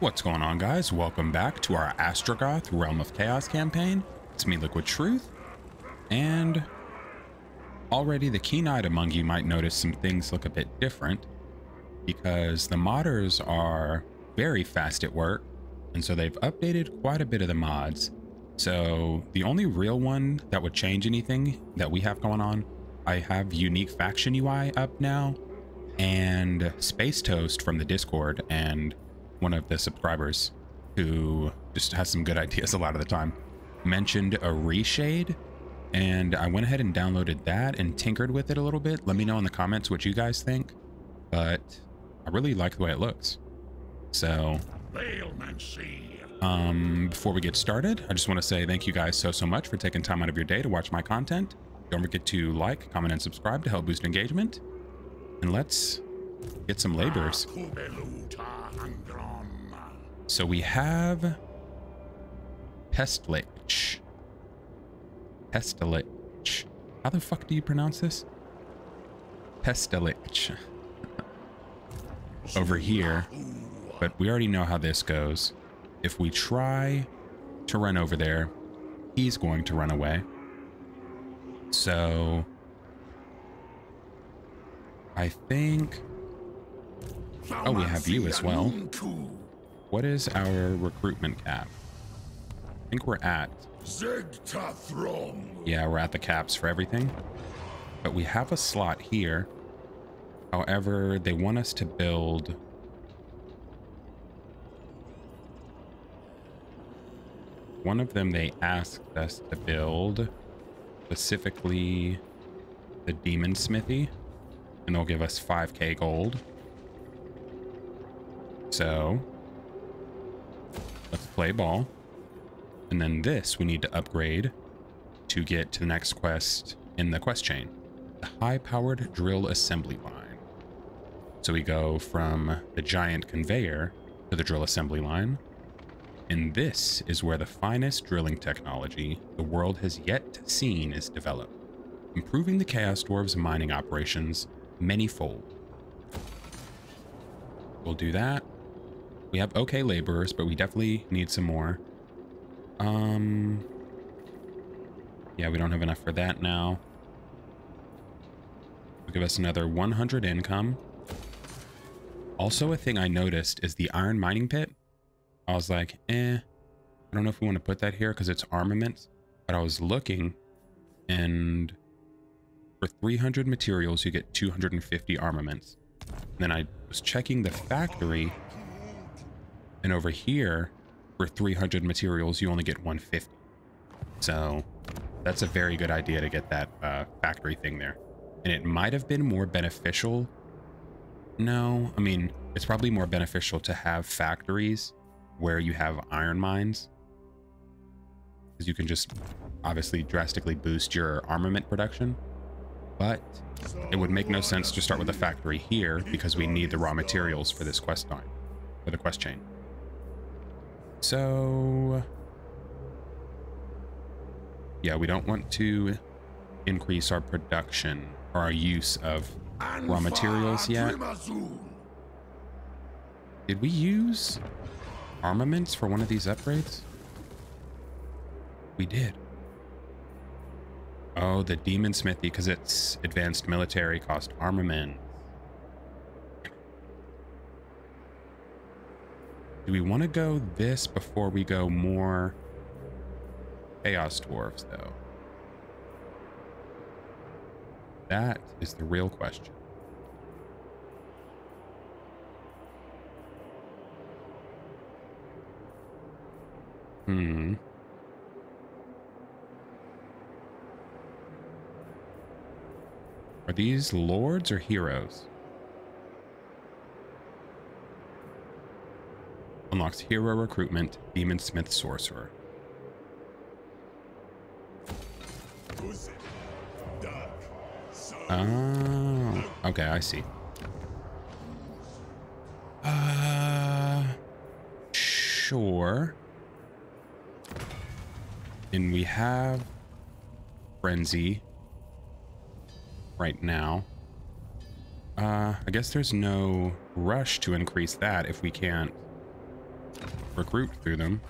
What's going on, guys? Welcome back to our Astragoth Realm of Chaos campaign. It's me, Liquid Truth, and already the keen-eyed among you might notice some things look a bit different because the modders are very fast at work, and so they've updated quite a bit of the mods. So the only real one that would change anything that we have going on, I have Unique Faction UI up now, and Space Toast from the Discord, and one of the subscribers who just has some good ideas a lot of the time mentioned a reshade, and I went ahead and downloaded that and tinkered with it a little bit. Let me know in the comments what you guys think, but I really like the way it looks. So before we get started, I just want to say thank you guys so much for taking time out of your day to watch my content. Don't forget to like, comment, and subscribe to help boost engagement, and let's get some laborers. So we have Pestlich. Pestlich. How the fuck do you pronounce this? Pestlich. Over here. But we already know how this goes. If we try to run over there, he's going to run away. So I think... Oh, we have you as well. What is our recruitment cap? I think we're at... Yeah, we're at the caps for everything. But we have a slot here. However, they want us to build... One of them they asked us to build, specifically the Demon Smithy. And they'll give us 5k gold. So... Let's play ball. And then this we need to upgrade to get to the next quest in the quest chain. The high-powered drill assembly line. So we go from the giant conveyor to the drill assembly line. And this is where the finest drilling technology the world has yet seen is developed, improving the Chaos Dwarves' mining operations manyfold. We'll do that. We have okay laborers, but we definitely need some more. Yeah, we don't have enough for that now. It'll give us another 100 income. Also, a thing I noticed is the iron mining pit. I was like, I don't know if we want to put that here because it's armaments. But I was looking, and for 300 materials, you get 250 armaments. And then I was checking the factory... And over here, for 300 materials, you only get 150. So that's a very good idea to get that factory thing there. And it might have been more beneficial. No, I mean, it's probably more beneficial to have factories where you have iron mines, because you can just obviously drastically boost your armament production. But it would make no sense to start with a factory here because we need the raw materials for this quest line, for the quest chain. So, yeah, we don't want to increase our production or our use of raw materials yet. Did we use armaments for one of these upgrades? We did. Oh, the Demon Smithy, because it's advanced military cost armament. Do we want to go this before we go more Chaos Dwarves, though? That is the real question. Are these lords or heroes? Unlocks hero recruitment, Demon Smith Sorcerer. Oh, okay, I see. Sure. And we have Frenzy right now. I guess there's no rush to increase that if we can't recruit through them.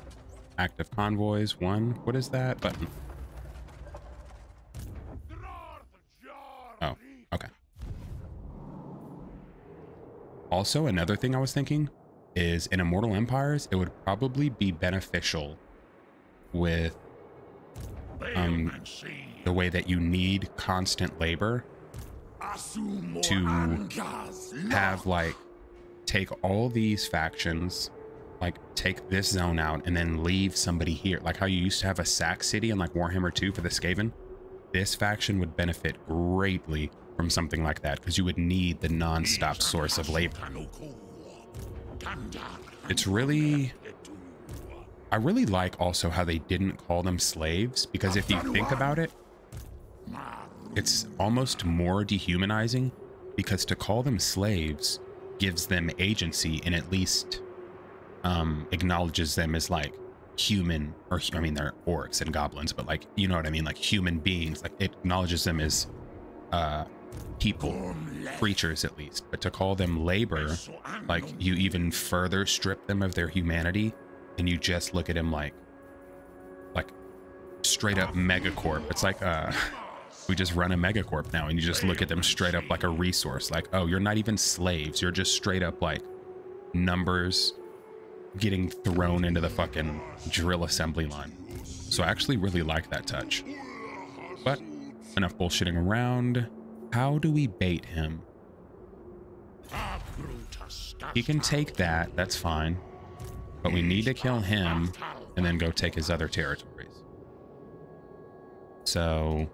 Active convoys, one. What is that button? Oh, okay. Also, another thing I was thinking is in Immortal Empires, it would probably be beneficial with the way that you need constant labor to have, like, take all these factions, like take this zone out and then leave somebody here, like how you used to have a sack city in like Warhammer 2 for the Skaven. This faction would benefit greatly from something like that because you would need the non-stop source of labor. It's really, I really like also how they didn't call them slaves, because if you think about it, it's almost more dehumanizing, because to call them slaves gives them agency and at least acknowledges them as like human, or I mean they're orcs and goblins, but like, you know what I mean, like human beings, like it acknowledges them as people, creatures at least. But to call them labor, like you even further strip them of their humanity, and you just look at him like straight up megacorp. It's like we just run a megacorp now, and you just look at them straight up like a resource. Like, oh, you're not even slaves. You're just straight up like numbers getting thrown into the fucking drill assembly line. So I actually really like that touch. But enough bullshitting around. How do we bait him? He can take that. That's fine. But we need to kill him and then go take his other territories. So...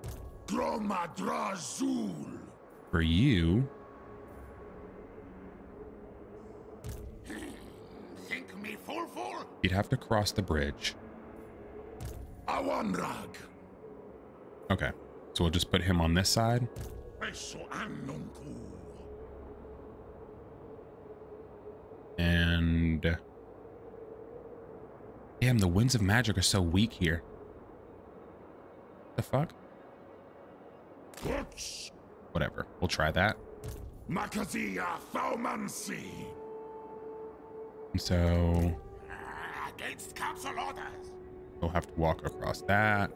for you, you'd have to cross the bridge. Okay, so we'll just put him on this side. And damn, the winds of magic are so weak here. The fuck? Whatever, we'll try that. So we'll have to walk across that.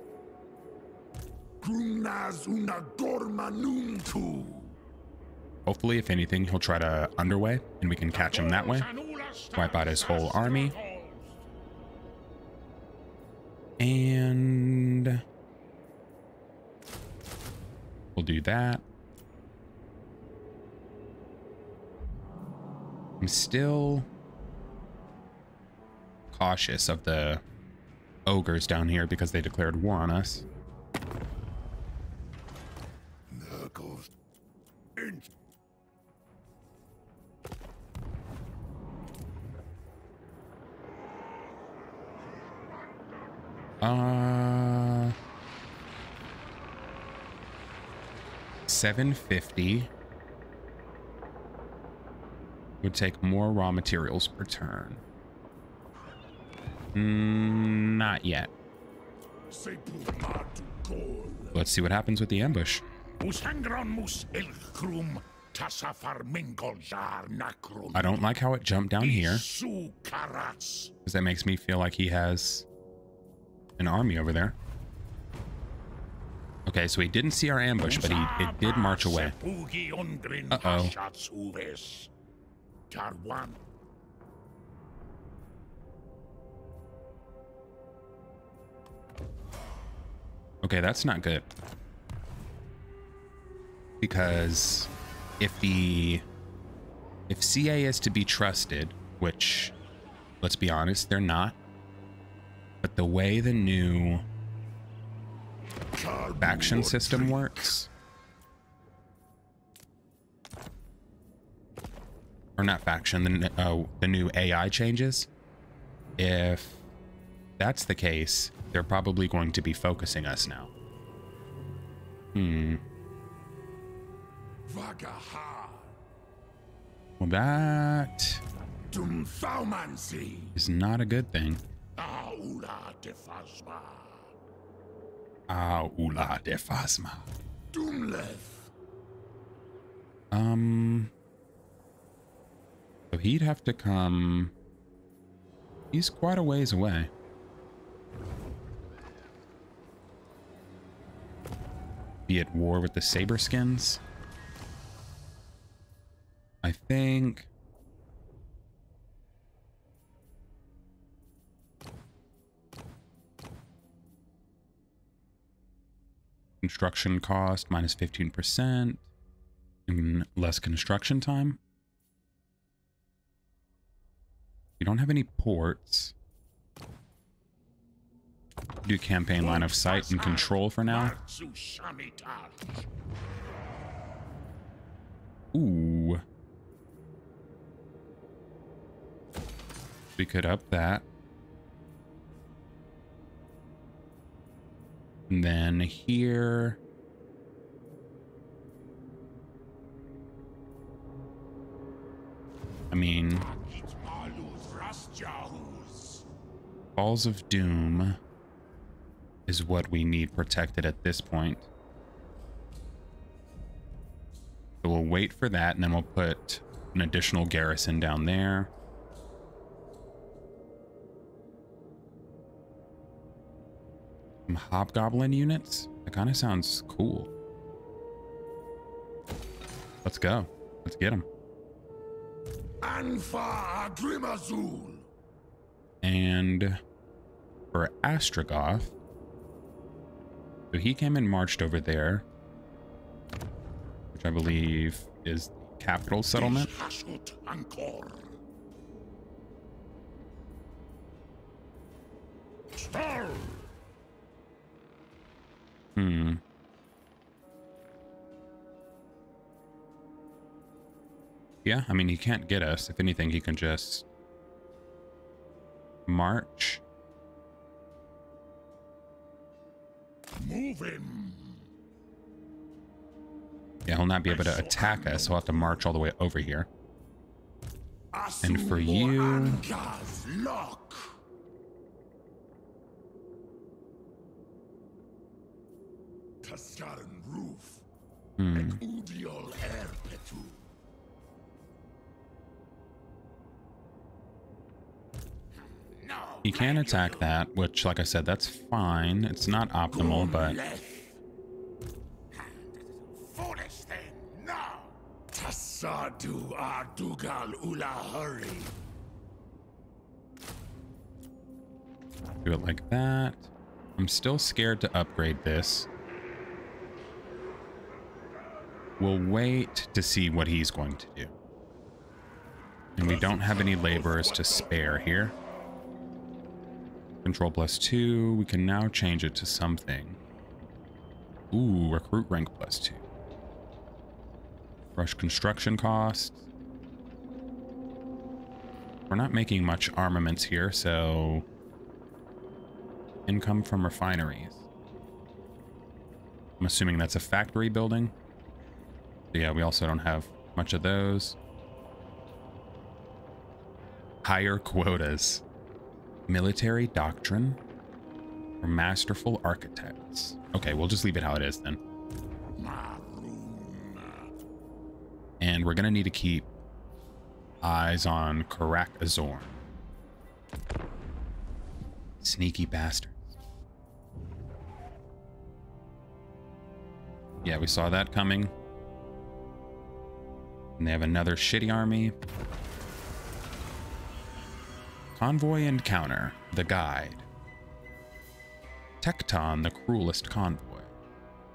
Hopefully, if anything, he'll try to underway and we can catch him that way. Wipe out his whole army. And we'll do that. I'm still cautious of the ogres down here because they declared war on us. Uh, 750 would take more raw materials per turn. Not yet. Let's see what happens with the ambush. I don't like how it jumped down here, because that makes me feel like he has an army over there. Okay, so he didn't see our ambush, but it did march away. Uh-oh. Okay, that's not good. Because if CA is to be trusted, which, let's be honest, they're not, but the way the new faction system works, or not faction, the new AI changes, if that's the case, they're probably going to be focusing us now. Well, that is not a good thing. Aula de Fasma. Aula de Fasma. So he'd have to come He's quite a ways away. Be at war with the Saberskins. I think... construction cost, minus 15%, and less construction time. We don't have any ports. Do campaign line of sight and control for now. Ooh. We could up that. And then here. I mean. Balls of Doom is what we need protected at this point. So we'll wait for that, and then we'll put an additional garrison down there. Some hobgoblin units? That kind of sounds cool. Let's go. Let's get them. And for Astragoth, so he came and marched over there, which I believe is the capital settlement. Hmm. Yeah, I mean, he can't get us. If anything, he can just march. Move him. Yeah, he'll not be able to attack us. He'll have to march all the way over here. And for you... Hmm. He can attack that, which, like I said, that's fine. It's not optimal, but foolish thing now. Tasadu Ardugal Ulahuri. Do it like that. I'm still scared to upgrade this. We'll wait to see what he's going to do. And we don't have any laborers to spare here. Control plus 2. We can now change it to something. Ooh, recruit rank plus 2. Fresh construction costs. We're not making much armaments here, so... income from refineries. I'm assuming that's a factory building. Yeah, we also don't have much of those. Higher quotas. Military doctrine or masterful architects. Okay, we'll just leave it how it is then. And we're going to need to keep eyes on Karak Azorn. Sneaky bastards. Yeah, we saw that coming. And they have another shitty army. Convoy encounter. The guide. Tecton, the cruelest convoy.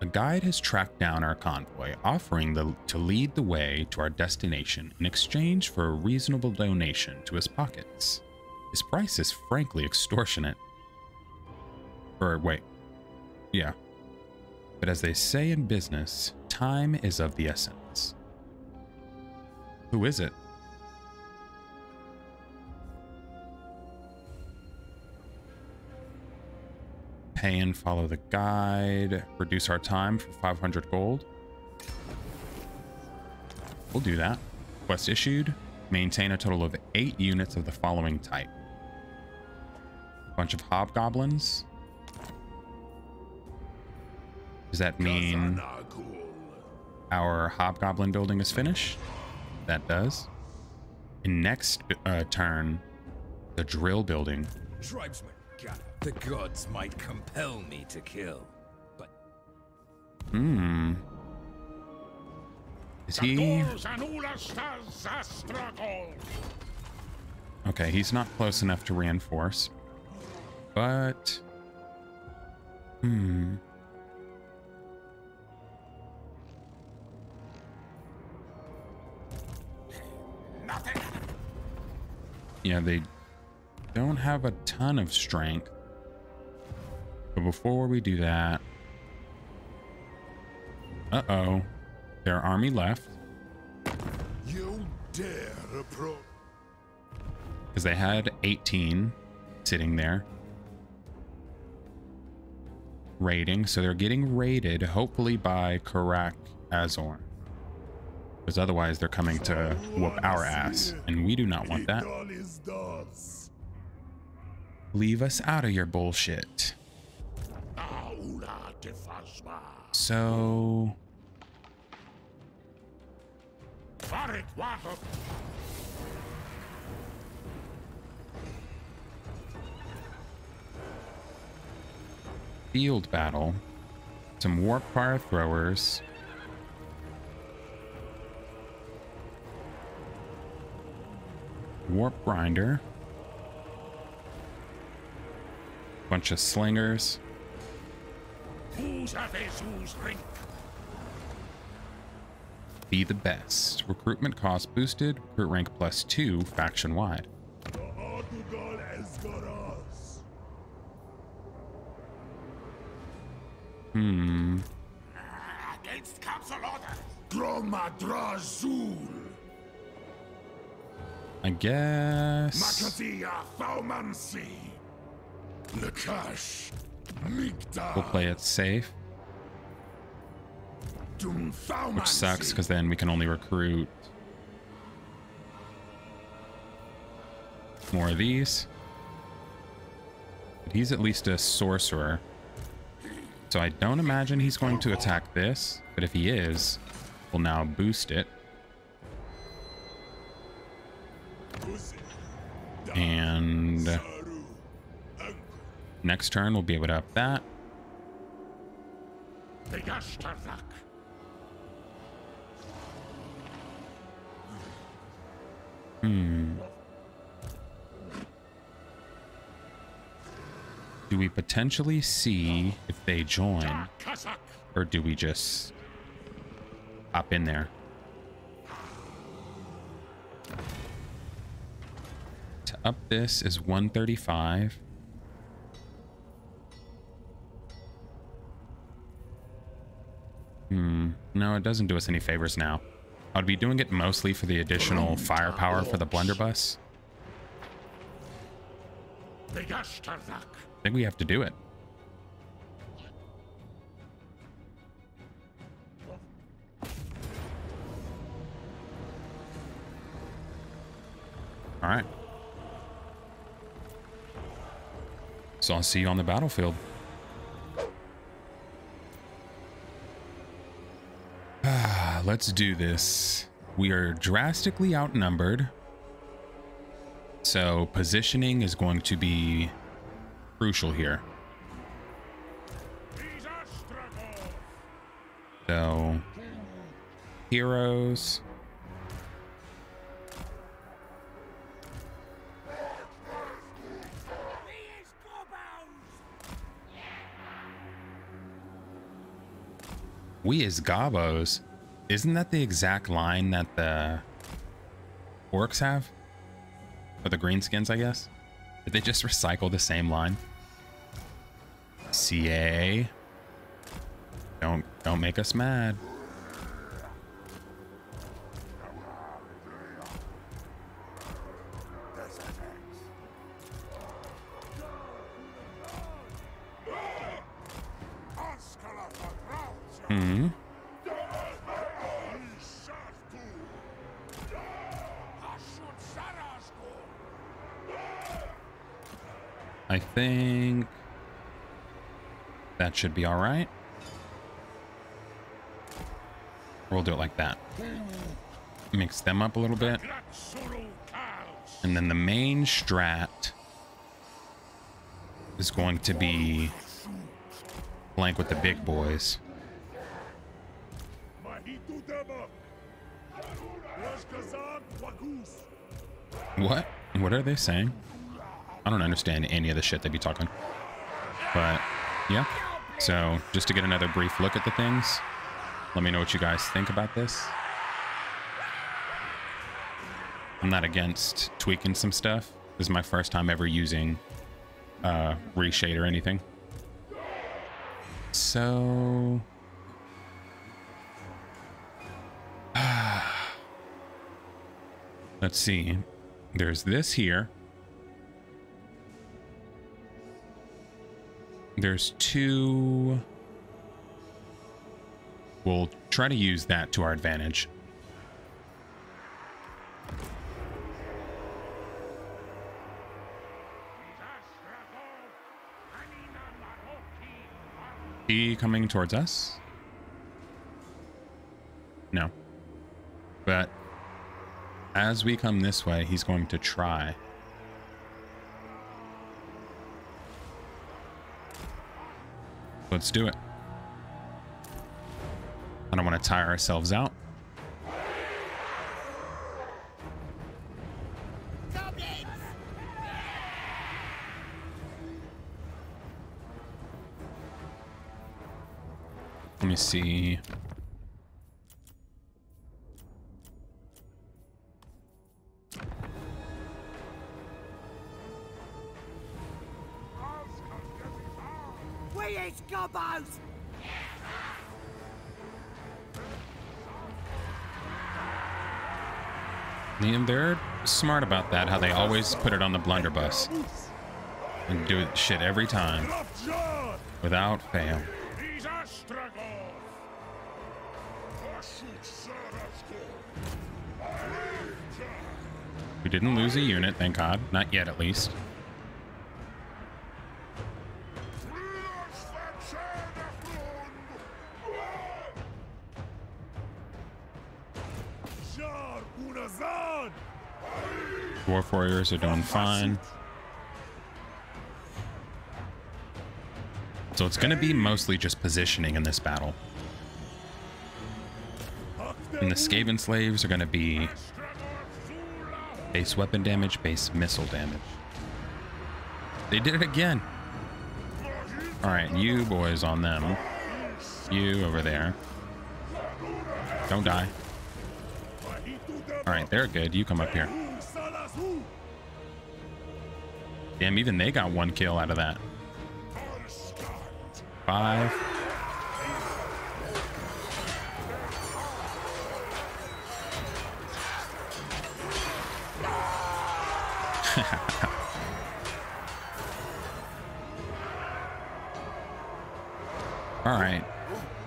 A guide has tracked down our convoy, offering to lead the way to our destination in exchange for a reasonable donation to his pockets. His price is frankly extortionate. Or wait. Yeah. But as they say in business, time is of the essence. Who is it? Pay and follow the guide. Reduce our time for 500 gold. We'll do that. Quest issued. Maintain a total of 8 units of the following type. A bunch of hobgoblins. Does that mean our hobgoblin building is finished? That does. And next turn, The drill building. Tribesmen, the gods might compel me to kill, but... Hmm. Is he... Okay, he's not close enough to reinforce. But... Hmm. Nothing. Yeah, they don't have a ton of strength. But before we do that... Uh-oh. Their army left. You dare approach. Because they had 18 sitting there. Raiding. So they're getting raided, hopefully by Karak Azorn. Because otherwise they're coming to whoop our ass. And we do not want that. Leave us out of your bullshit. So... Field battle, some warp fire throwers. Warp grinder. Bunch of slingers. Be the best. Recruitment cost boosted. Recruit rank +2 faction wide. Hmm. Against Council orders. I guess. We'll play it safe. Which sucks, because then we can only recruit more of these. But he's at least a sorcerer. So I don't imagine he's going to attack this. But if he is, we'll now boost it. And next turn, we'll be able to up that. Hmm. Do we potentially see if they join, or do we just hop in there? To up this is 135. Hmm. No, it doesn't do us any favors now. I'd be doing it mostly for the additional firepower for the blunderbuss. I think we have to do it. All right. So I'll see you on the battlefield. Let's do this. We are drastically outnumbered. So positioning is going to be crucial here. So heroes. We as gobos. Isn't that the exact line that the orcs have? Or the greenskins, I guess? Did they just recycle the same line? CA. Don't make us mad. Hmm. I think that should be all right. We'll do it like that. Mix them up a little bit. And then the main strat is going to be blank with the big boys. What? What are they saying? I don't understand any of the shit they be talking. But, yeah. So, just to get another brief look at the things, let me know what you guys think about this. I'm not against tweaking some stuff. This is my first time ever using reshade or anything. So... let's see. There's this here. There's two. We'll try to use that to our advantage. He coming towards us? No. But as we come this way, he's going to try. Let's do it. I don't want to tire ourselves out. Let me see. And they're smart about that, how they always put it on the blunderbuss and do shit every time without fail. We didn't lose a unit, thank God. Not yet, at least. Dwarf warriors are doing fine. So it's going to be mostly just positioning in this battle. And the Skaven slaves are going to be base weapon damage, base missile damage. They did it again. All right, you boys on them. You over there. Don't die. All right, they're good. You come up here. Damn, even they got one kill out of that. 5. All right.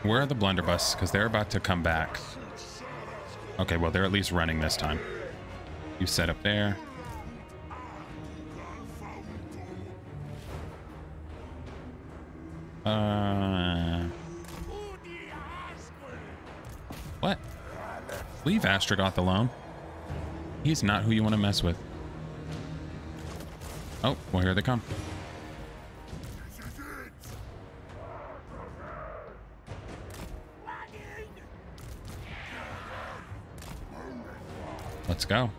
Where are the blunderbusses? Because they're about to come back. Okay, well, they're at least running this time. You set up there. What? Leave Astragoth alone. He's not who you want to mess with. Oh, well, here they come. Let's go.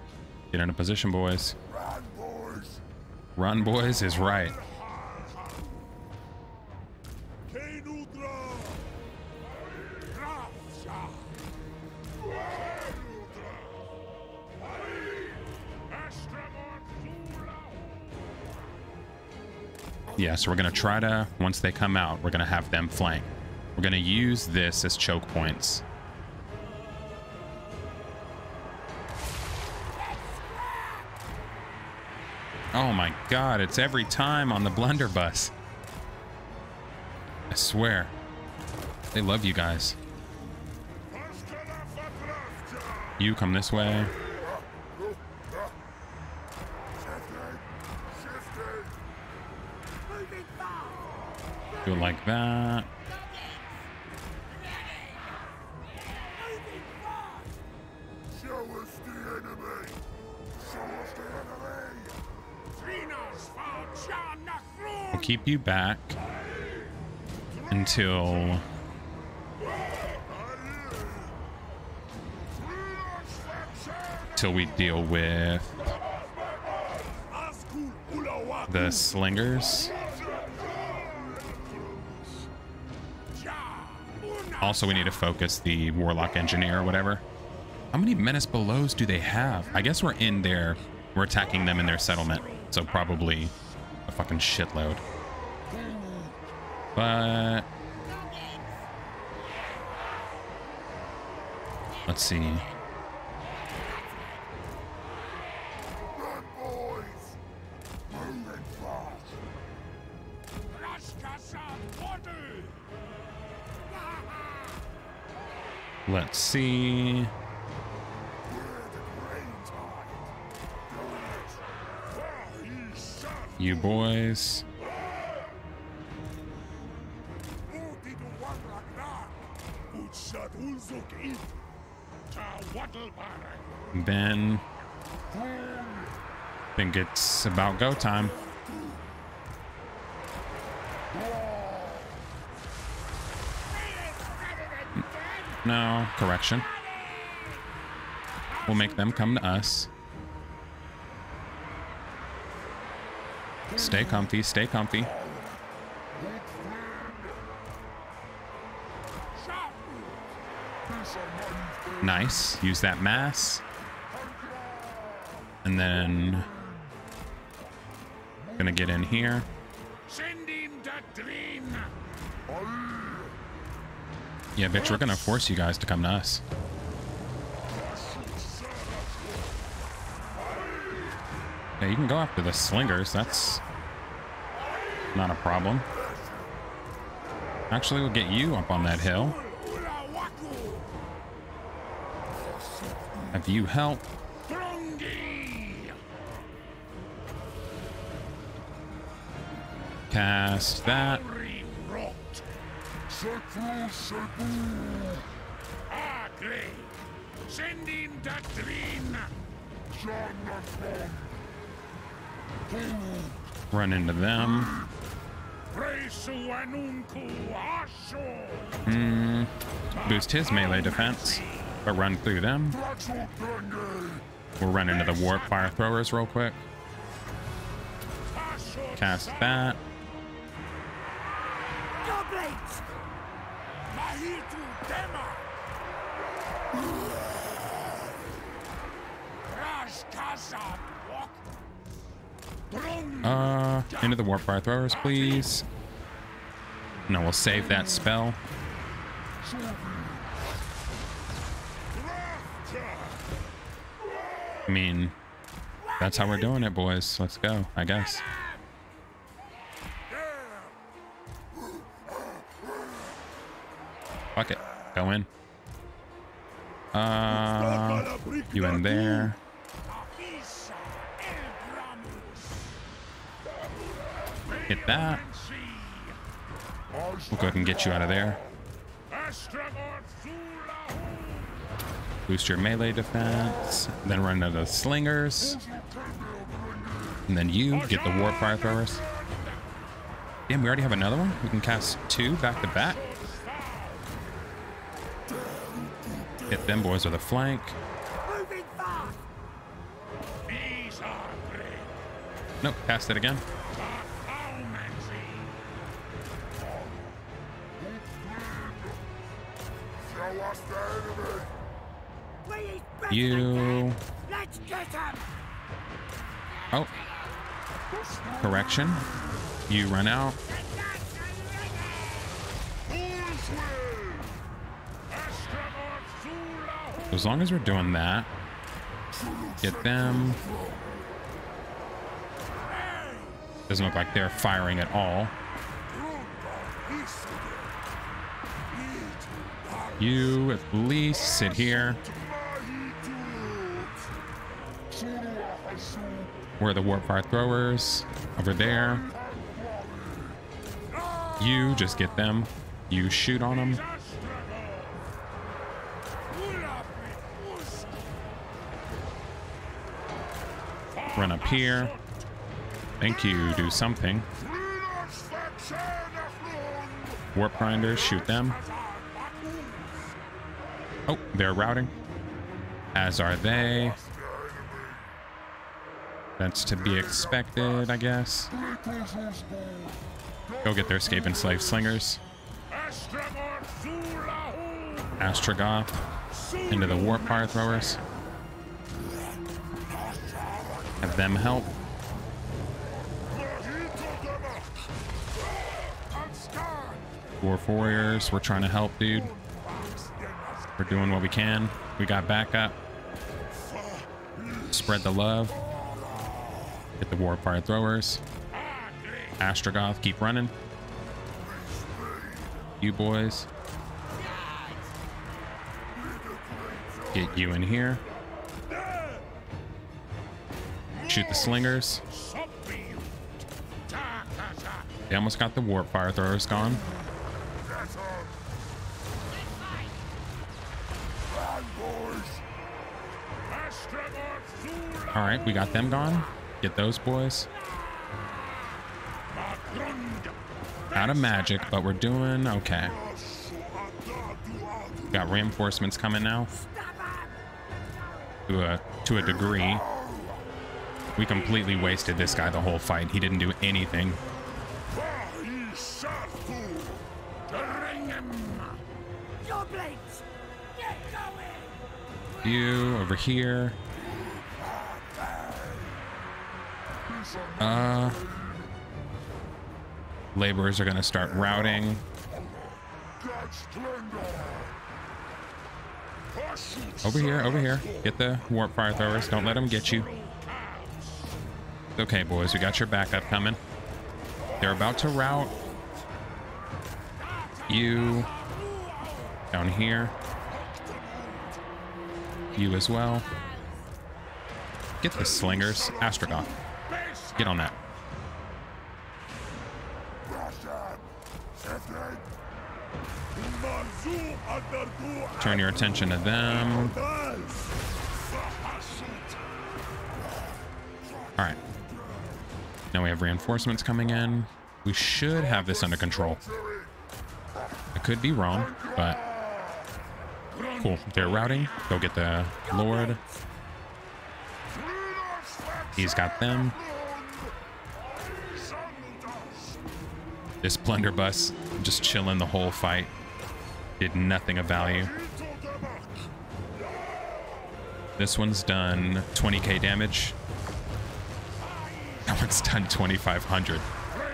Get into position, boys. Run, boys. Run, boys is right. Yeah, so we're going to try to, once they come out, we're going to have them flank. We're going to use this as choke points. Oh my God, it's every time on the blunderbuss. I swear. They love you guys. You come this way. Do it like that. Show us the enemy. I'll keep you back until we deal with the slingers. Also, we need to focus the warlock engineer or whatever. How many menace belows do they have? I guess we're in there. We're attacking them in their settlement. So probably a fucking shitload. But let's see. Let's see. You boys. Then I think it's about go time. No, correction. We'll make them come to us. Stay comfy, stay comfy. Nice. Use that mass. And then gonna get in here. Yeah, bitch, we're gonna force you guys to come to us. Yeah, you can go after the slingers. That's not a problem. Actually, we'll get you up on that hill. Have you help? Cast that. Run into them. Boost his melee defense, but run through them. We'll run into the warp fire throwers real quick. Cast that. Into the warfire throwers, please. No, we'll save that spell. I mean, that's how we're doing it, boys. Let's go, I guess. Fuck it. Go in. You in there. Hit that. We'll go ahead and get you out of there. Boost your melee defense. Then run into the slingers. And then you get the warp fire throwers. Damn, we already have another one. We can cast two back to back. Hit them boys with a flank. Nope, cast it again. You. Oh. Correction. You run out. As long as we're doing that, get them. Doesn't look like they're firing at all. You at least sit here. Where are the warfire throwers? Over there. You just get them. You shoot on them. Run up here. Thank you. Do something. Warp grinders, shoot them. Oh, they're routing. As are they. That's to be expected, I guess. Go get their Skaven slave slingers. Astragoth into the warp-fire throwers. Have them help. Dwarf warriors, we're trying to help, dude. We're doing what we can. We got backup. Spread the love. Hit the warfire throwers. Astragoth, keep running. You boys. Get you in here. Shoot the slingers. They almost got the warfire throwers gone. All right, we got them gone. Get those boys out of magic, but we're doing okay. Got reinforcements coming now. To a degree. We completely wasted this guy the whole fight. He didn't do anything. You over here. Laborers are gonna start routing. Over here, over here. Get the warp fire throwers. Don't let them get you. Okay, boys, we got your backup coming. They're about to route. You down here. You as well. Get the slingers. Astragoth. Get on that. Turn your attention to them. All right. Now we have reinforcements coming in. We should have this under control. I could be wrong, but cool. They're routing. Go get the Lord. He's got them. This blunderbuss just chilling the whole fight. Did nothing of value. This one's done 20k damage. That one's done 2,500.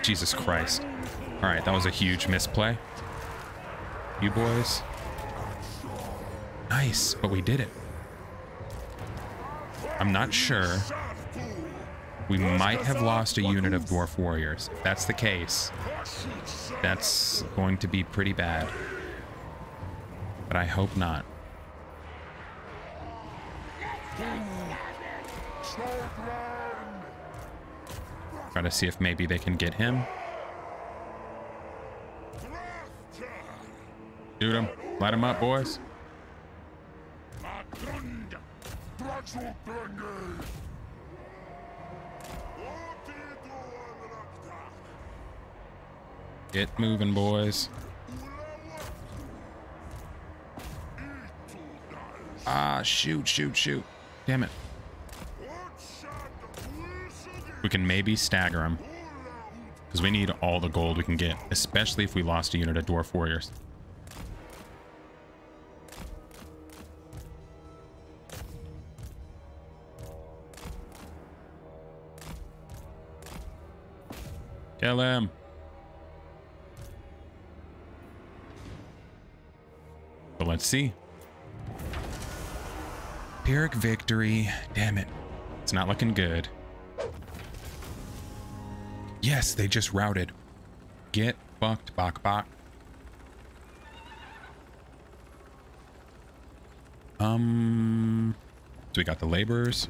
Jesus Christ. All right, that was a huge misplay. You boys. Nice, but we did it. I'm not sure. We might have lost a unit of dwarf warriors. If that's the case, that's going to be pretty bad. But I hope not. Try to see if maybe they can get him. Shoot him. Light him up, boys. Get moving, boys. Ah, shoot, shoot, shoot. Damn it. We can maybe stagger them. Because we need all the gold we can get. Especially if we lost a unit of dwarf warriors. Kill him. But let's see. Pyrrhic victory. Damn it. It's not looking good. Yes, they just routed. Get fucked, Bok Bok. So we got the laborers.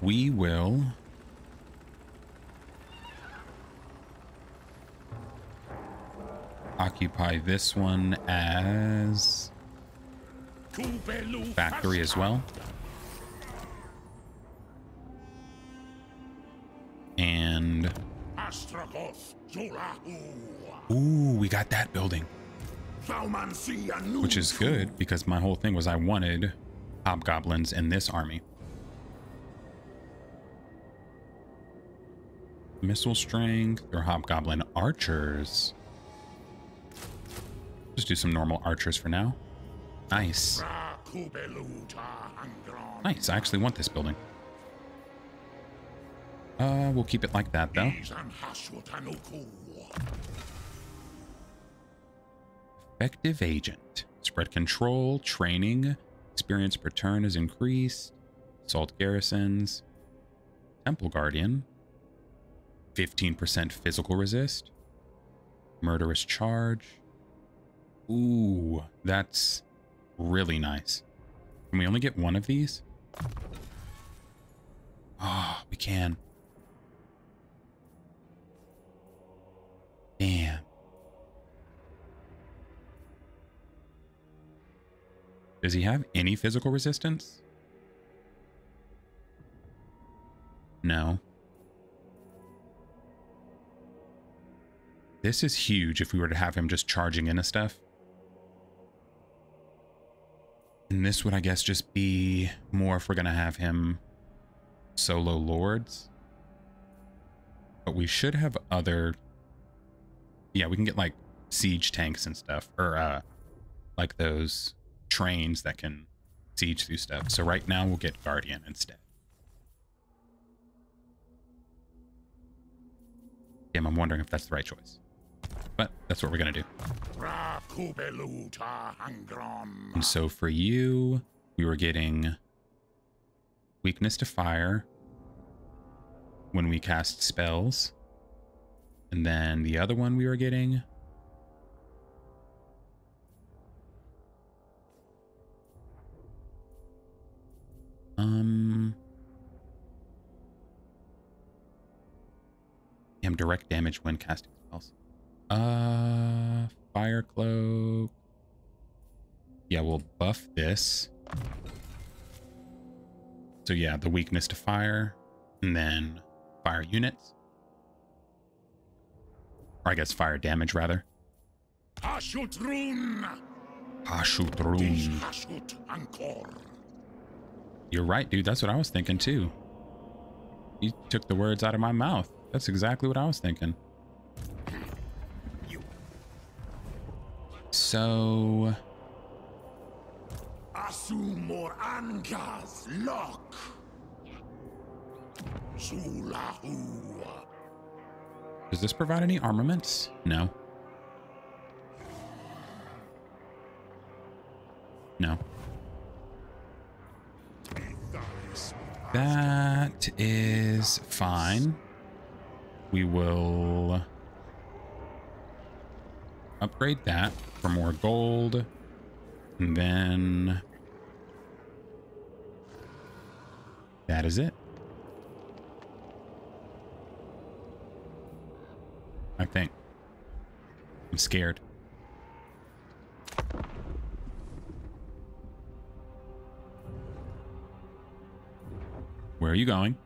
We will... occupy this one as factory as well. And Ooh, we got that building, which is good because my whole thing was I wanted hobgoblins in this army. Missile strength or hobgoblin archers. Just do some normal archers for now. Nice. Nice. I actually want this building. We'll keep it like that though. Effective agent. Spread control, training, experience per turn is increased. Assault garrisons. Temple guardian. 15% physical resist. Murderous charge. Ooh, that's really nice. Can we only get one of these? Ah, we can. Damn. Does he have any physical resistance? No. This is huge if we were to have him just charging into stuff. And this would, I guess, just be more if we're going to have him solo lords. But we should have other... Yeah, we can get, like, siege tanks and stuff. Or, like, those trains that can siege through stuff. So right now we'll get Guardian instead. Damn, I'm wondering if that's the right choice. But that's what we're going to do. And so for you, we were getting weakness to fire when we cast spells. And then the other one we were getting damn, direct damage when casting spells. Fire cloak. Yeah, we'll buff this. So yeah, the weakness to fire and then fire units. Or I guess fire damage rather. Hashut rune. Hashut rune. You're right, dude. That's what I was thinking too. You took the words out of my mouth. That's exactly what I was thinking. So does this provide any armaments? No. No. That is fine. We will upgrade that for more gold. And then that is it. I think. I'm scared. Where are you going?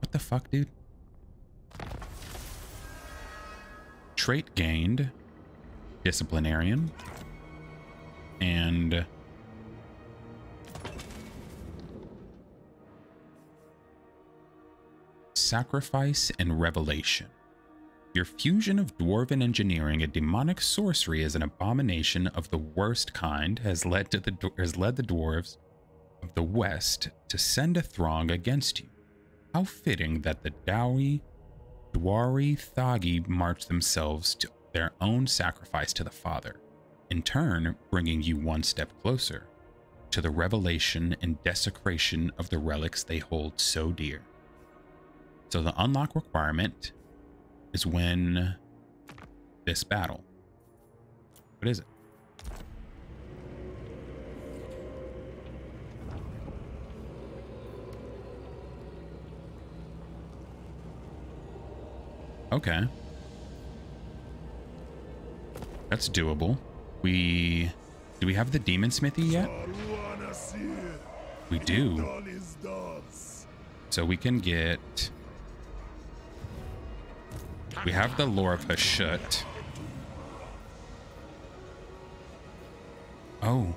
What the fuck, dude? Trait gained. Disciplinarian. And... Sacrifice and Revelation. Your fusion of dwarven engineering and demonic sorcery is an abomination of the worst kind has led the dwarves of the West to send a throng against you. How fitting that the Dwari Thagi march themselves to their own sacrifice to the Father, in turn bringing you one step closer to the revelation and desecration of the relics they hold so dear. So the unlock requirement is when this battle. What is it? Okay. That's doable. Do we have the Demon Smithy yet? We do. So we can get We have the lore of Hashut. Oh,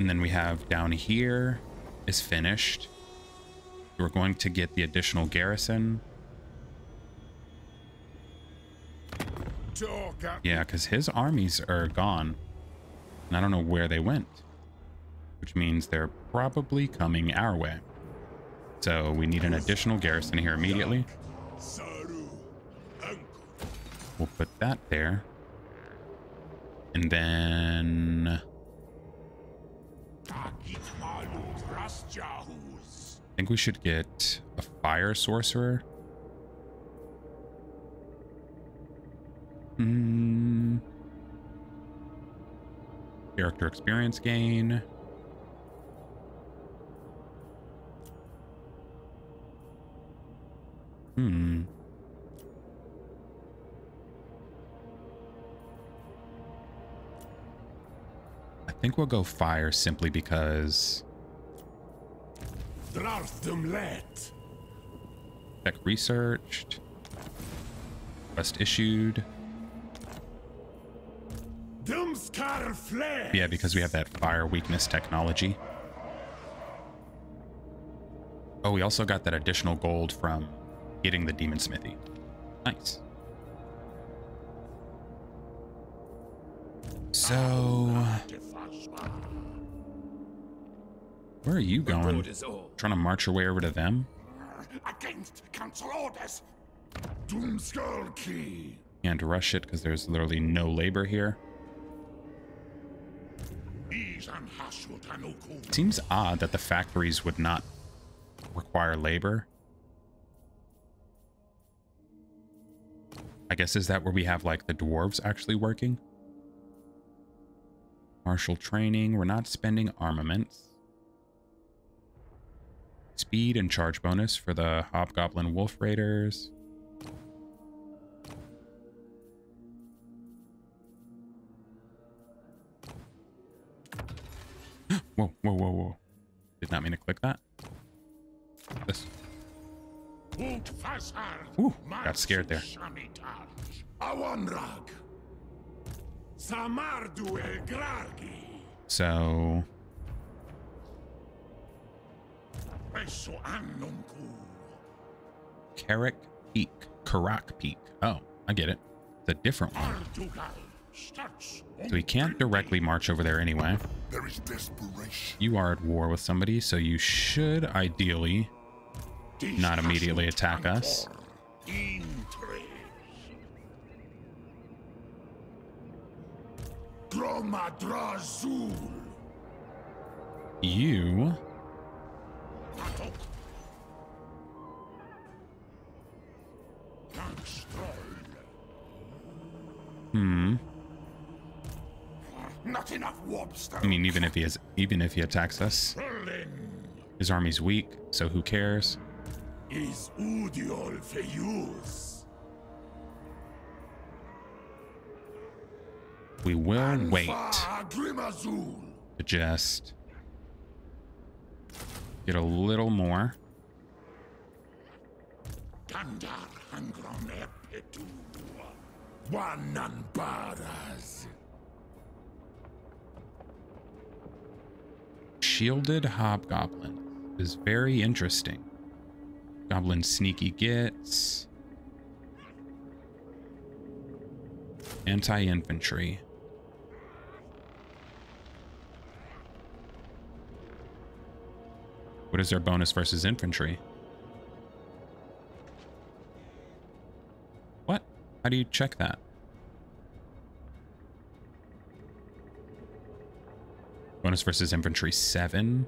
and then we have down here is finished. We're going to get the additional garrison. Yeah, because his armies are gone. And I don't know where they went, which means they're probably coming our way. So we need an additional garrison here immediately. We'll put that there. And then I think we should get a fire sorcerer. Character experience gain. I think we'll go fire simply because tech researched, quest issued. Yeah, because we have that fire weakness technology. Oh, we also got that additional gold from getting the Demon Smithy. Nice. So where are you going? Trying to march your way over to them? Can't rush it because there's literally no labor here. It seems odd that the factories would not require labor. I guess is that where we have like the dwarves actually working? Martial training. We're not spending armaments. Speed and charge bonus for the Hobgoblin Wolf Raiders. Whoa, whoa, whoa, whoa. Did not mean to click that. This. Ooh, got scared there. So Karak Peak. Karak Peak. Oh, I get it. It's a different one. So we can't directly march over there anyway. There is desperation. You are at war with somebody, so you should ideally not immediately attack us. You Not enough warpstone. I mean, even if he attacks us, his army's weak, so who cares? Is Udiol for use? We will wait to just get a little more. Shielded Hobgoblin is very interesting. Goblin sneaky gets anti-infantry. What is their bonus versus infantry? What? How do you check that? Bonus versus infantry 7.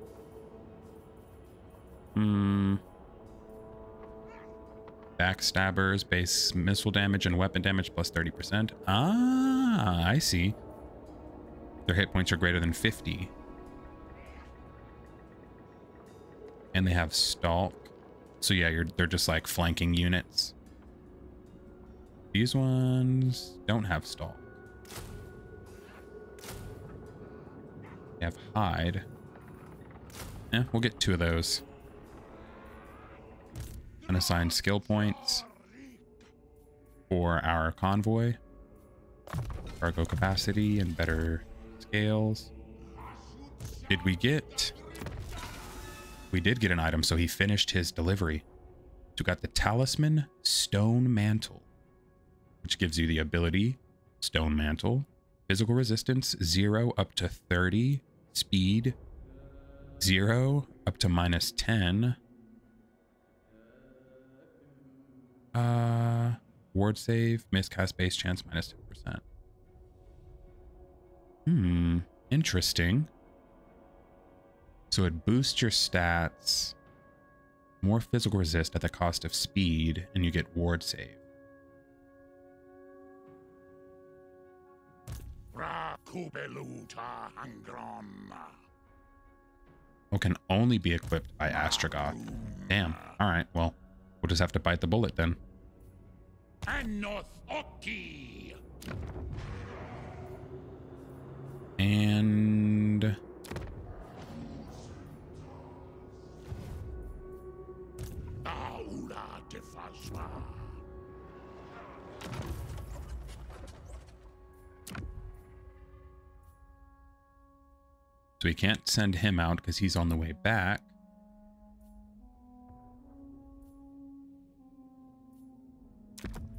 Backstabbers, base missile damage and weapon damage plus 30%. Ah, I see. Their hit points are greater than 50. And they have stalk. So yeah, they're just like flanking units. These ones don't have stalk. They have hide. Yeah, we'll get 2 of those. Unassigned skill points. for our convoy, cargo capacity and better scales. Did we get? We did get an item, so he finished his delivery. So we got the Talisman Stone Mantle, which gives you the ability Stone Mantle, physical resistance 0 up to 30, speed 0 up to minus 10. Ward save, miscast base chance minus 10%. Hmm, interesting. So it boosts your stats, more physical resist at the cost of speed, and you get ward save. Well, can only be equipped by Astragoth. Damn. All right, well, we'll just have to bite the bullet then. And Aula de Fasma. So we can't send him out because he's on the way back.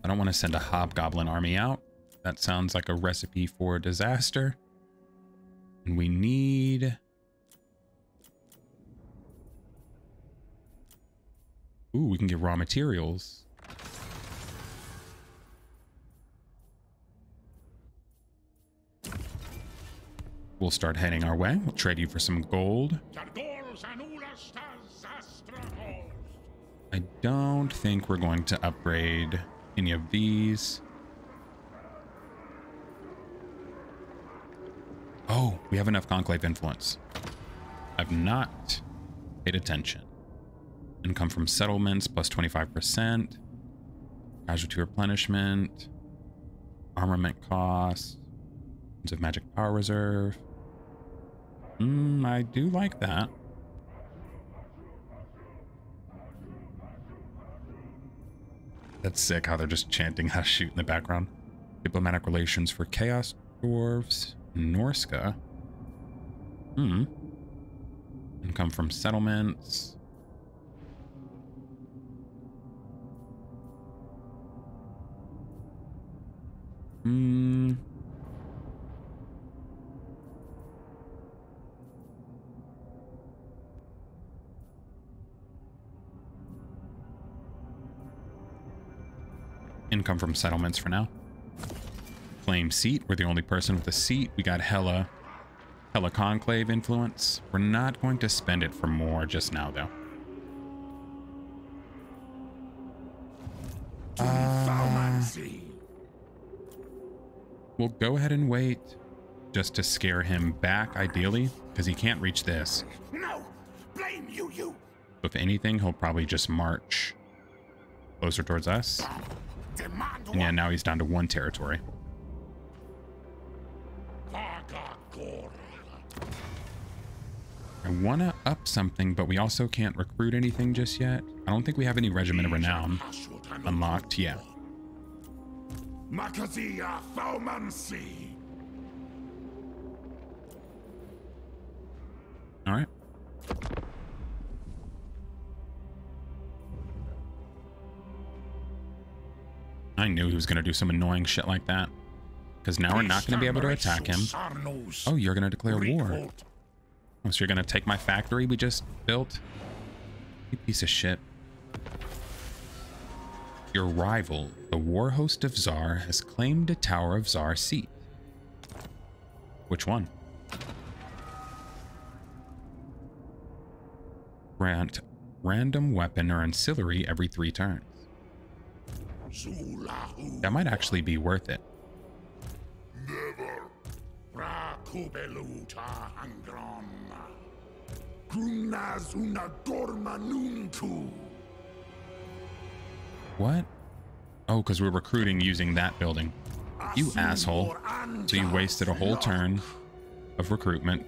I don't want to send a hobgoblin army out. That sounds like a recipe for disaster. And we need... Ooh, we can get raw materials. We'll start heading our way. We'll trade you for some gold. I don't think we're going to upgrade any of these. Oh, we have enough conclave influence. I've not paid attention. Income from settlements plus 25%. Casualty replenishment. Armament cost. Of magic power reserve. I do like that. That's sick how they're just chanting Hashut in the background. Diplomatic relations for Chaos Dwarves. Norska. Income from settlements. Income from settlements for now. Claim seat. We're the only person with a seat. We got hella conclave influence. We're not going to spend it for more just now, though. We'll go ahead and wait just to scare him back, ideally, because he can't reach this. No, blame you, you. If anything, he'll probably just march closer towards us. And yeah, now he's down to one territory. I want to up something, but we also can't recruit anything just yet. I don't think we have any Regiment of Renown unlocked yet. All right. I knew he was going to do some annoying shit like that. Because now we're not going to be able to attack him. Oh, you're going to declare war. Oh, so you're going to take my factory we just built? You piece of shit. Your rival, the war host of Tsar, has claimed a tower of Tsar seat. Which one? Grant random weapon or ancillary every 3 turns. That might actually be worth it. What? Oh, because we're recruiting using that building. You asshole. So you wasted a whole turn of recruitment.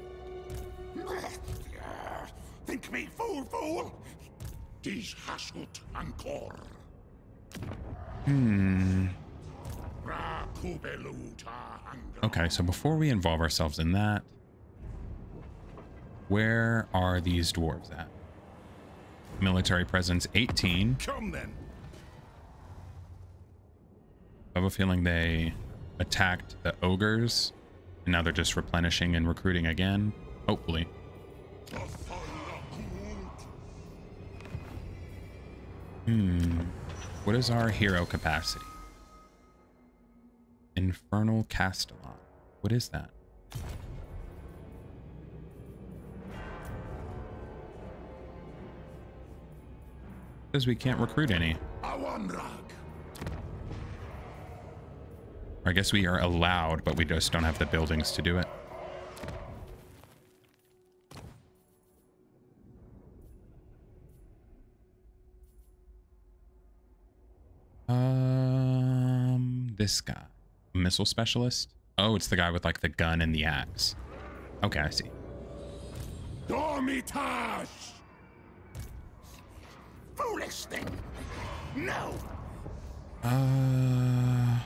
Think me fool. Hashut. Hmm. Okay, so before we involve ourselves in that, where are these dwarves at? Military presence 18. Come then. I have a feeling they attacked the ogres, and now they're just replenishing and recruiting again, hopefully. What is our hero capacity? Infernal Castellan. What is that? Because we can't recruit any. I guess we are allowed, but we just don't have the buildings to do it. This guy. Missile specialist? Oh, it's the guy with like the gun and the axe. Okay, I see. Dormitash! Foolish thing! No! I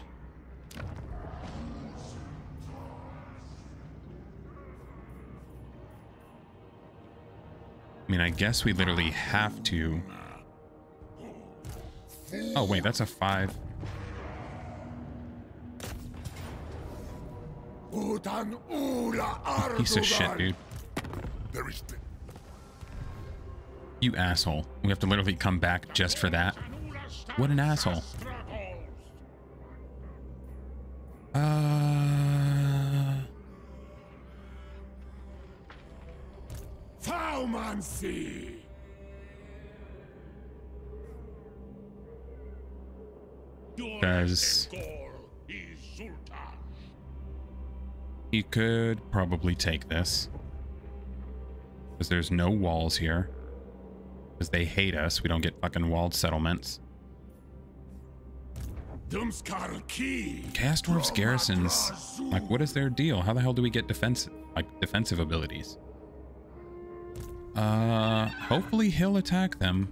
mean, I guess we literally have to. Oh, wait, that's a 5. Piece of shit, dude. You asshole. We have to literally come back just for that. What an asshole. Because he could probably take this, because there's no walls here, because they hate us. We don't get fucking walled settlements. Chaos Dwarves garrisons, like, what is their deal? How the hell do we get defensive, like defensive abilities? Hopefully he'll attack them.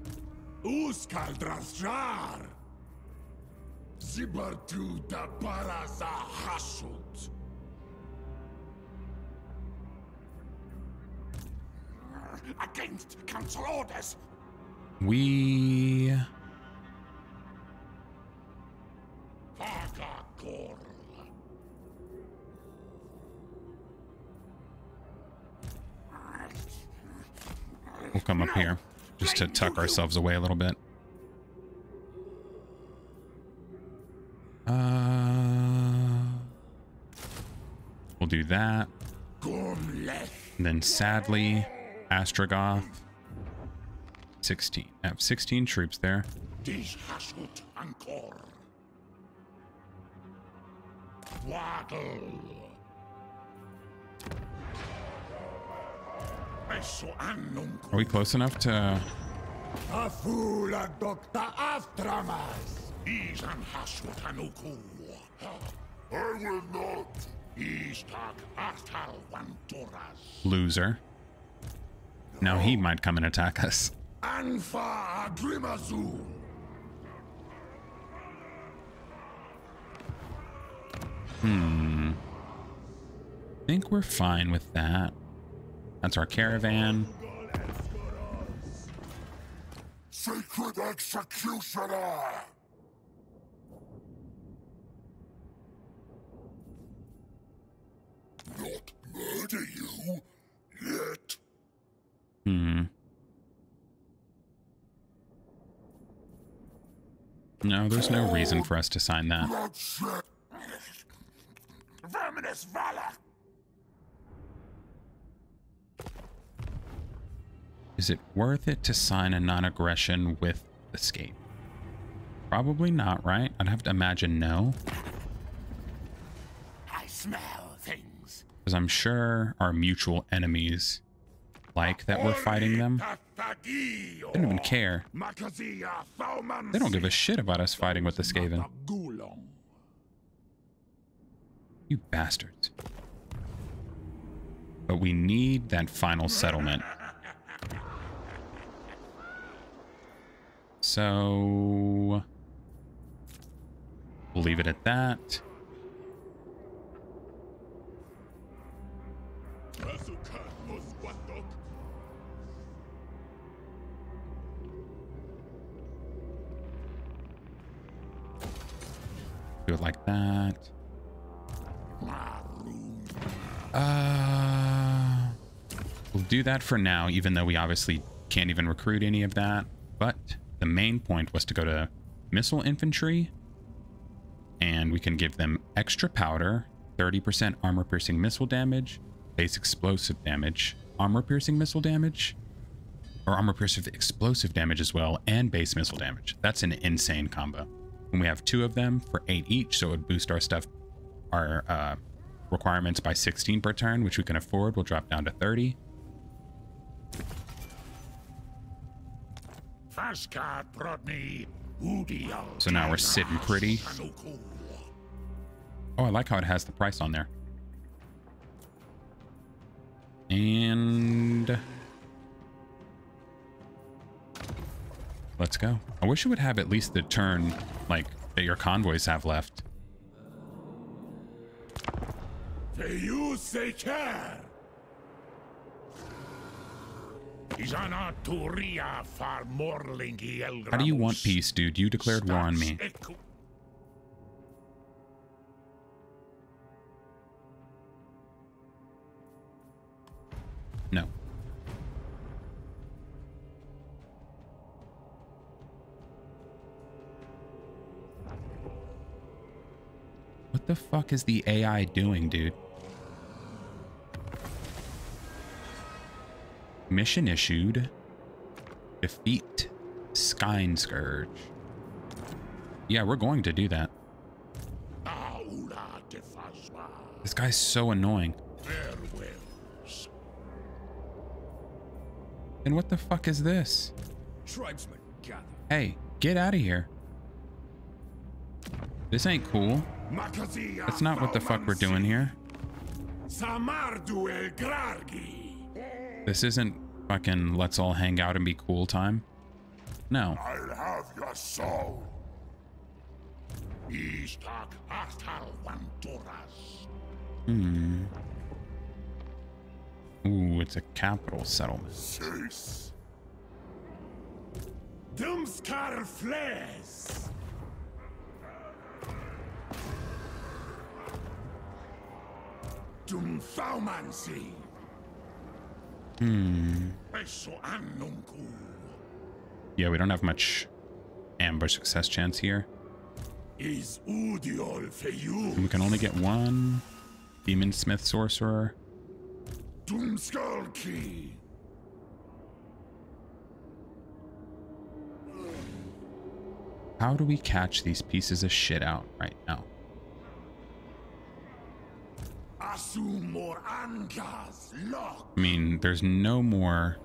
Against council orders. We we'll come up here just to tuck ourselves away a little bit. We'll do that. And then sadly, Astragoth 16. I have 16 troops there. Are we close enough to? Loser. Now he might come and attack us. I think we're fine with that. That's our caravan. Sacred Executioner. Not murder you yet. No, there's no reason for us to sign that. Verminous valor. Is it worth it to sign a non-aggression with escape? Probably not, right? I'd have to imagine no. I smell things. Because I'm sure our mutual enemies like that we're fighting them. They don't even care. They don't give a shit about us fighting with the Skaven. You bastards. But we need that final settlement. So we'll leave it at that. do it like that. We'll do that for now, even though we obviously can't even recruit any of that. But the main point was to go to missile infantry, and we can give them extra powder, 30% armor-piercing missile damage, base explosive damage, armor-piercing missile damage, or armor-piercing explosive damage as well, and base missile damage. That's an insane combo. And we have two of them for 8 each, so it would boost our stuff, our requirements by 16 per turn, which we can afford. We'll drop down to 30. So now we're sitting pretty. Oh, I like how it has the price on there. And let's go. I wish it would have at least the turn, like, that your convoys have left. They use they care. How do you want peace, dude? You declared war on me. No. What the fuck is the AI doing, dude? Mission issued. Defeat Skynescourge. Yeah, we're going to do that. Aula de Fasma. This guy's so annoying. Farewells. And what the fuck is this? Tribesmen gather. Hey, get out of here. This ain't cool. That's not what the fuck we're doing here. This isn't fucking let's all hang out and be cool time. No. I'll have your soul. Hmm. Ooh, it's a capital settlement. Doomscar flares. Doomfaumancy. Hmm. Yeah, we don't have much amber success chance here. And we can only get one Demon Smith Sorcerer. How do we catch these pieces of shit out right now? I mean, there's no more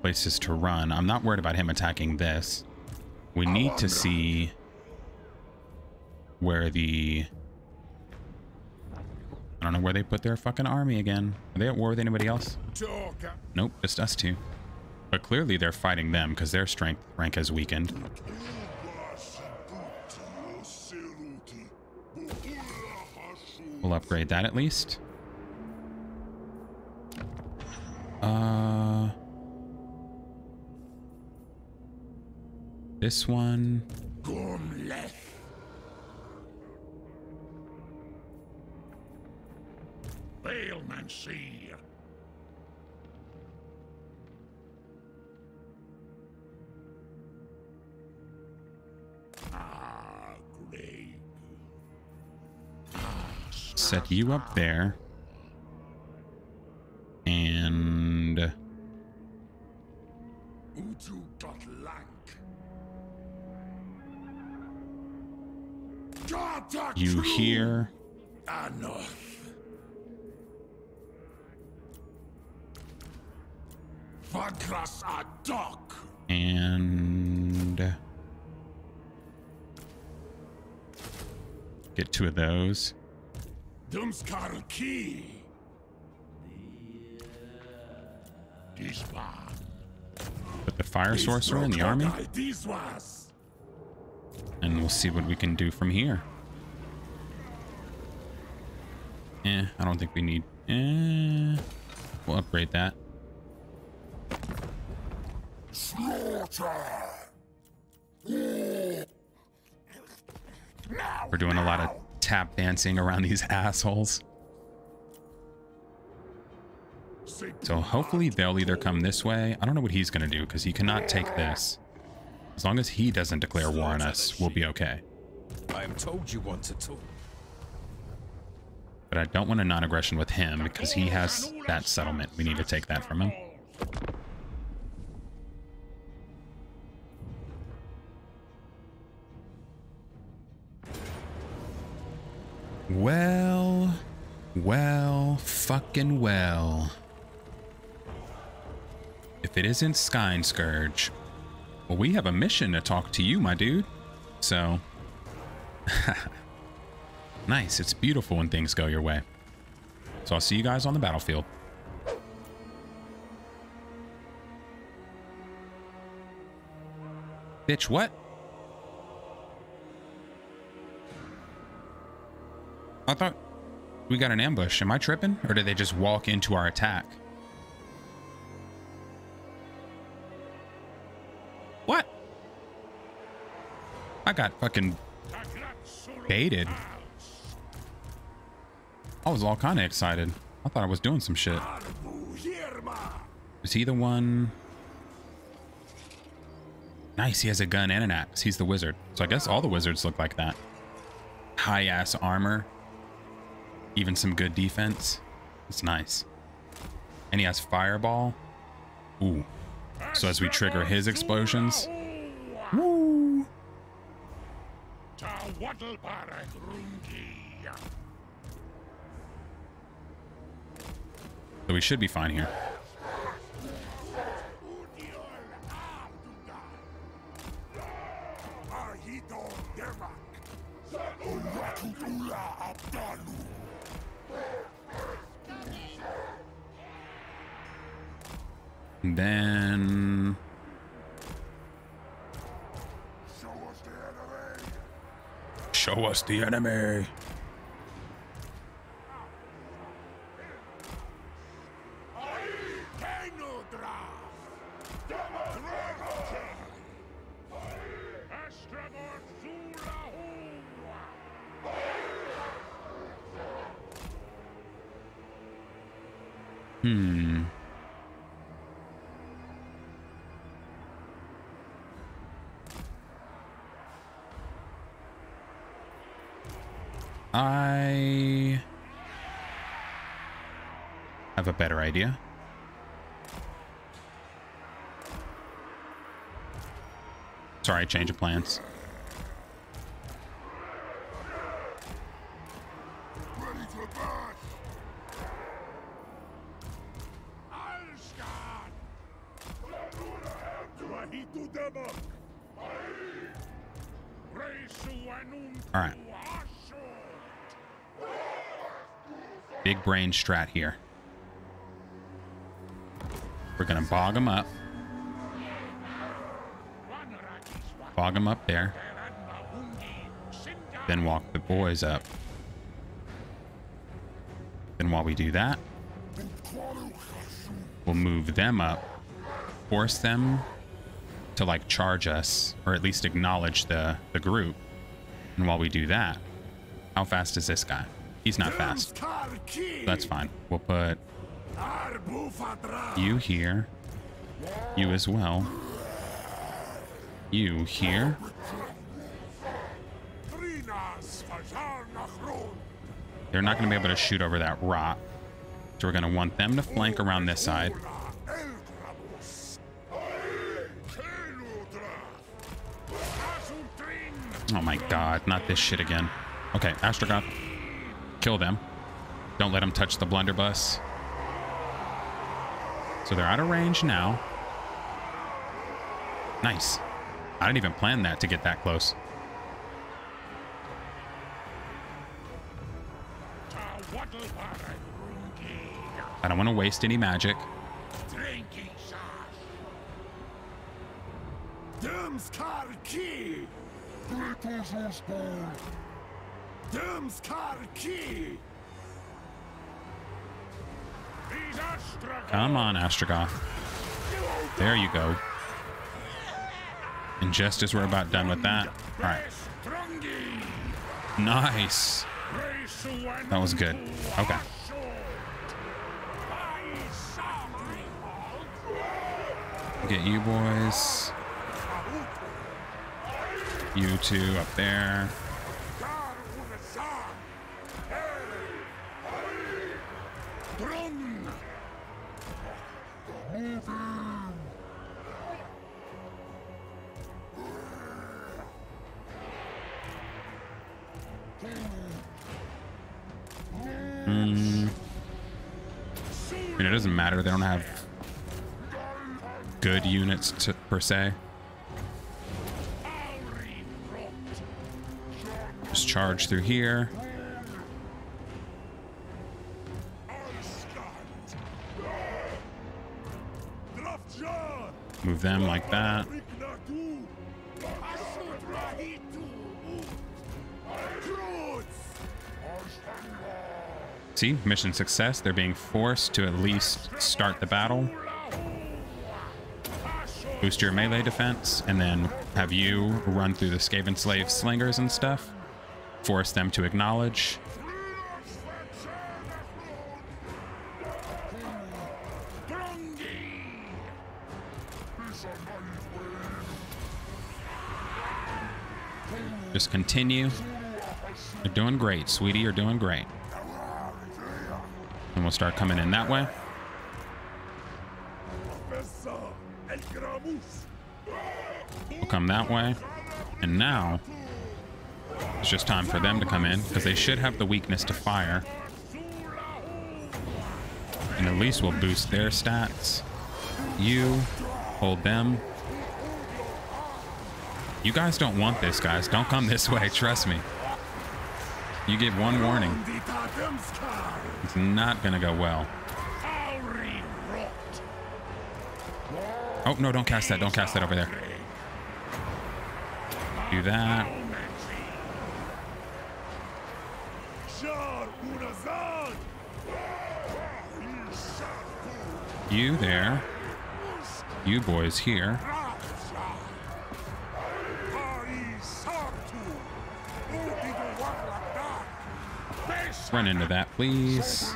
places to run. I'm not worried about him attacking this. We need to see where the... I don't know where they put their fucking army again. Are they at war with anybody else? Nope, just us two. But clearly they're fighting them because their strength rank has weakened. We'll upgrade that at least. This one. Set you up there, and you here. And get two of those. Put the fire sorcerer in the army, and we'll see what we can do from here. I don't think we need. We'll upgrade that. We're doing a lot of tap dancing around these assholes. So hopefully they'll either come this way. I don't know what he's going to do because he cannot take this. As long as he doesn't declare war on us, we'll be okay. I am told you want to talk. But I don't want a non-aggression with him because he has that settlement. We need to take that from him. Well, well, fucking well. If it isn't Skynescourge, well, we have a mission to talk to you, my dude. So, nice. It's beautiful when things go your way. So I'll see you guys on the battlefield. Bitch, what? I thought we got an ambush. Am I tripping? Or did they just walk into our attack? What? I got fucking baited. I was all kind of excited. I thought I was doing some shit. Is he the one? Nice. He has a gun and an axe. He's the wizard. So I guess all the wizards look like that. High ass armor. Even some good defense. It's nice. And he has fireball. Ooh. So as we trigger his explosions. Woo. So we should be fine here. And then show us the enemy. Hmm. I have a better idea. Sorry, change of plans. Alright. Big brain strat here. We're gonna bog him up. Bog him up there. Then walk the boys up. Then while we do that, we'll move them up. Force them to like charge us, or at least acknowledge the group. And while we do that, how fast is this guy? He's not fast. That's fine. We'll put you here. You as well. You here. They're not going to be able to shoot over that rock. So we're going to want them to flank around this side. Oh my god, not this shit again. Okay, Astragoth. Kill them. Don't let them touch the blunderbuss. So they're out of range now. Nice. I didn't even plan that to get that close. I don't want to waste any magic. Come on, Astragoth. There you go. And just as we're about done with that, all right. Nice. That was good. Okay. Get you boys. You two up there. I mean, it doesn't matter. They don't have good units to, per se. Just charge through here. Move them like that. See, mission success. They're being forced to at least start the battle. Boost your melee defense, and then have you run through the Skaven slave slingers and stuff. Force them to acknowledge. Just continue. You're doing great, sweetie. You're doing great. And we'll start coming in that way. We'll come that way. And now it's just time for them to come in, because they should have the weakness to fire. And at least we'll boost their stats. You hold them. You guys don't want this, guys. Don't come this way. Trust me. You give one warning. It's not going to go well. Oh, no, don't cast that. Don't cast that over there. Do that. You there. You boys here. Run into that, please.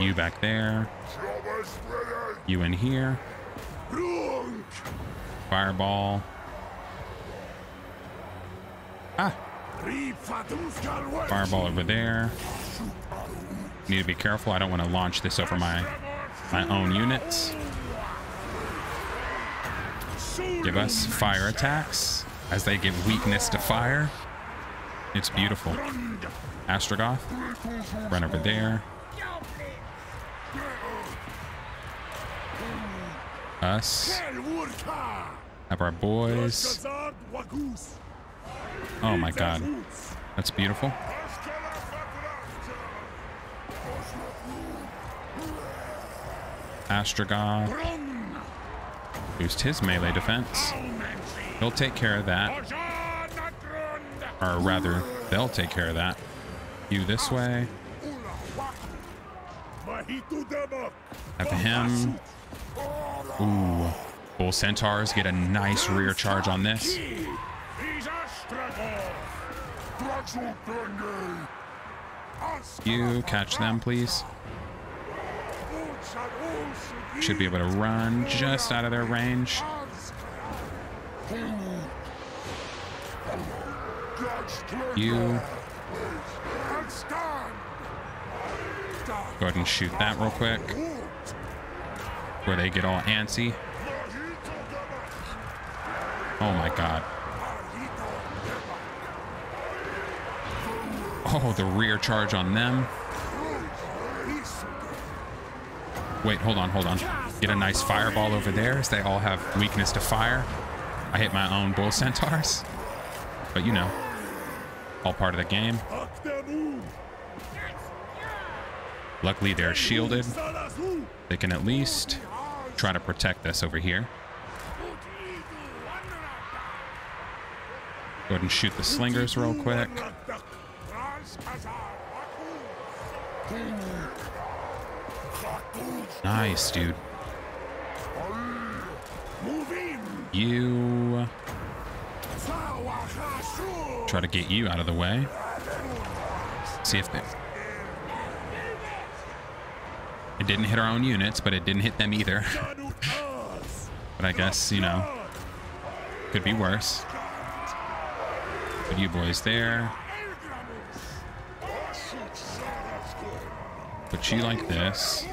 You back there. You in here. Fireball. Ah. Fireball over there. Need to be careful. I don't want to launch this over my own units. Give us fire attacks as they give weakness to fire. It's beautiful. Astragoth, run over there. Us. Have our boys. Oh my god. That's beautiful. Astragoth. Boost his melee defense. He'll take care of that. Or rather, they'll take care of that. You this way. Have him. Ooh. Bull Centaurs get a nice rear charge on this. You catch them, please. Should be able to run just out of their range. You. Go ahead and shoot that real quick. Where they get all antsy. Oh my god. Oh, the rear charge on them. Wait, hold on, hold on. Get a nice fireball over there as they all have weakness to fire. I hit my own bull centaurs. But you know. All part of the game. Luckily, they're shielded. They can at least try to protect us over here. Go ahead and shoot the slingers real quick. Nice, dude. You. Try to get you out of the way. See if they... It didn't hit our own units, but it didn't hit them either. But I guess, you know, could be worse. Put you boys there. Put you like this.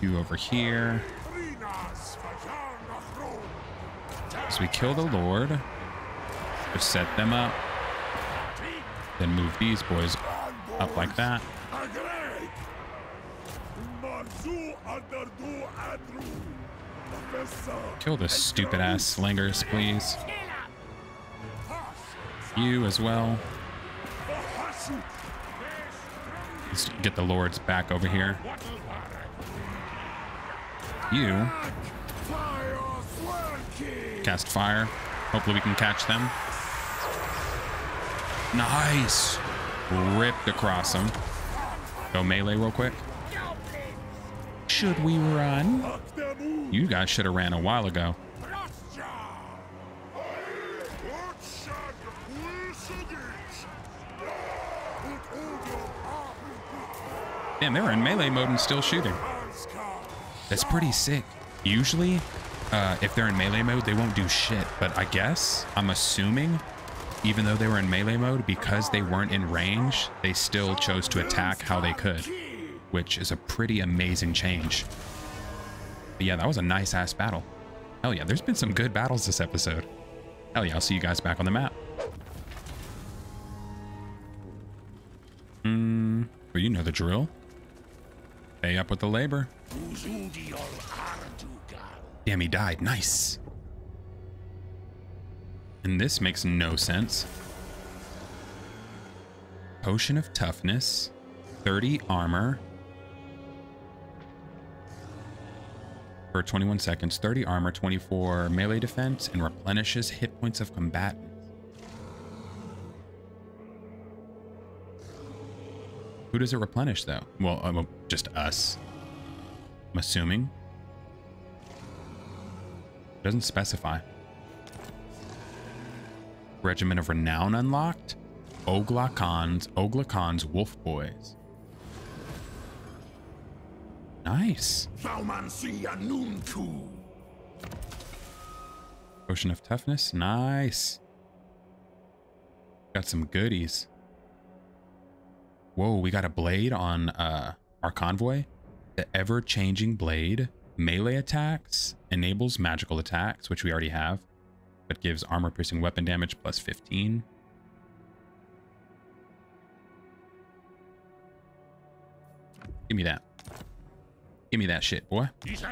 You over here. So we kill the Lord. Just set them up. Then move these boys up like that. Kill the stupid ass slingers, please. You as well. Let's get the lords back over here. You cast fire. Hopefully we can catch them. Nice. Ripped across them. Go melee real quick. Should we run? You guys should have ran a while ago. Damn, they were in melee mode and still shooting. That's pretty sick. Usually, if they're in melee mode, they won't do shit. But I guess, I'm assuming, even though they were in melee mode, because they weren't in range, they still chose to attack how they could, which is a pretty amazing change. But yeah, that was a nice ass battle. Hell yeah, there's been some good battles this episode. Hell yeah, I'll see you guys back on the map. Well, you know the drill. Pay up with the labor. Damn, he died. Nice. And this makes no sense. Potion of toughness, 30 armor. For 21 seconds, 30 armor, 24 melee defense, and replenishes hit points of combatants. Who does it replenish, though? Well, just us, I'm assuming. Doesn't specify. Regiment of Renown unlocked. Ogla Khan's wolf boys. Nice. Potion of toughness. Nice. Got some goodies. Whoa, we got a blade on our convoy. The ever-changing blade. Melee attacks. Enables magical attacks, which we already have. But gives armor-piercing weapon damage plus 15. Give me that. Give me that shit, boy. That's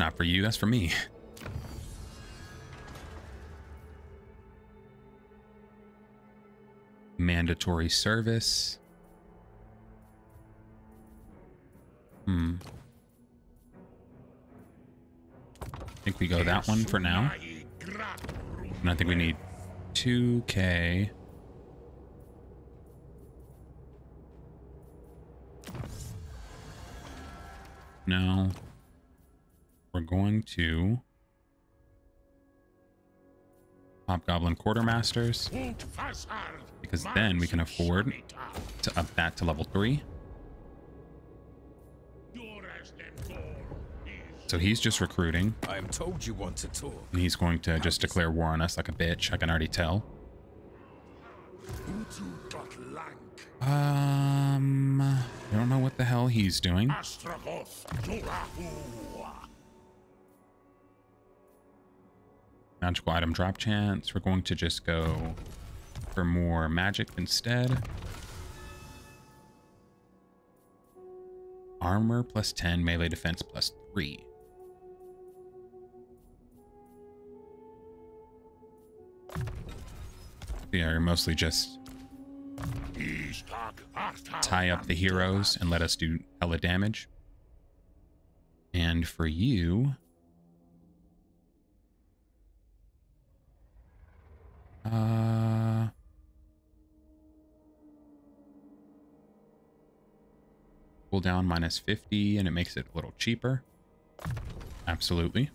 not for you. That's for me. Mandatory service. I think we go that one for now. And I think we need 2K. Now we're going to Hobgoblin quartermasters, because then we can afford to up that to level 3. So he's just recruiting. I am told you want to talk. And he's going to just declare war on us like a bitch. I can already tell. I don't know what the hell he's doing. Magical item drop chance. We're going to just go for more magic instead. Armor plus 10, melee defense plus 3. Yeah, you're mostly just tie up the heroes and let us do hella damage. And for you, cooldown minus 50, and it makes it a little cheaper. Absolutely.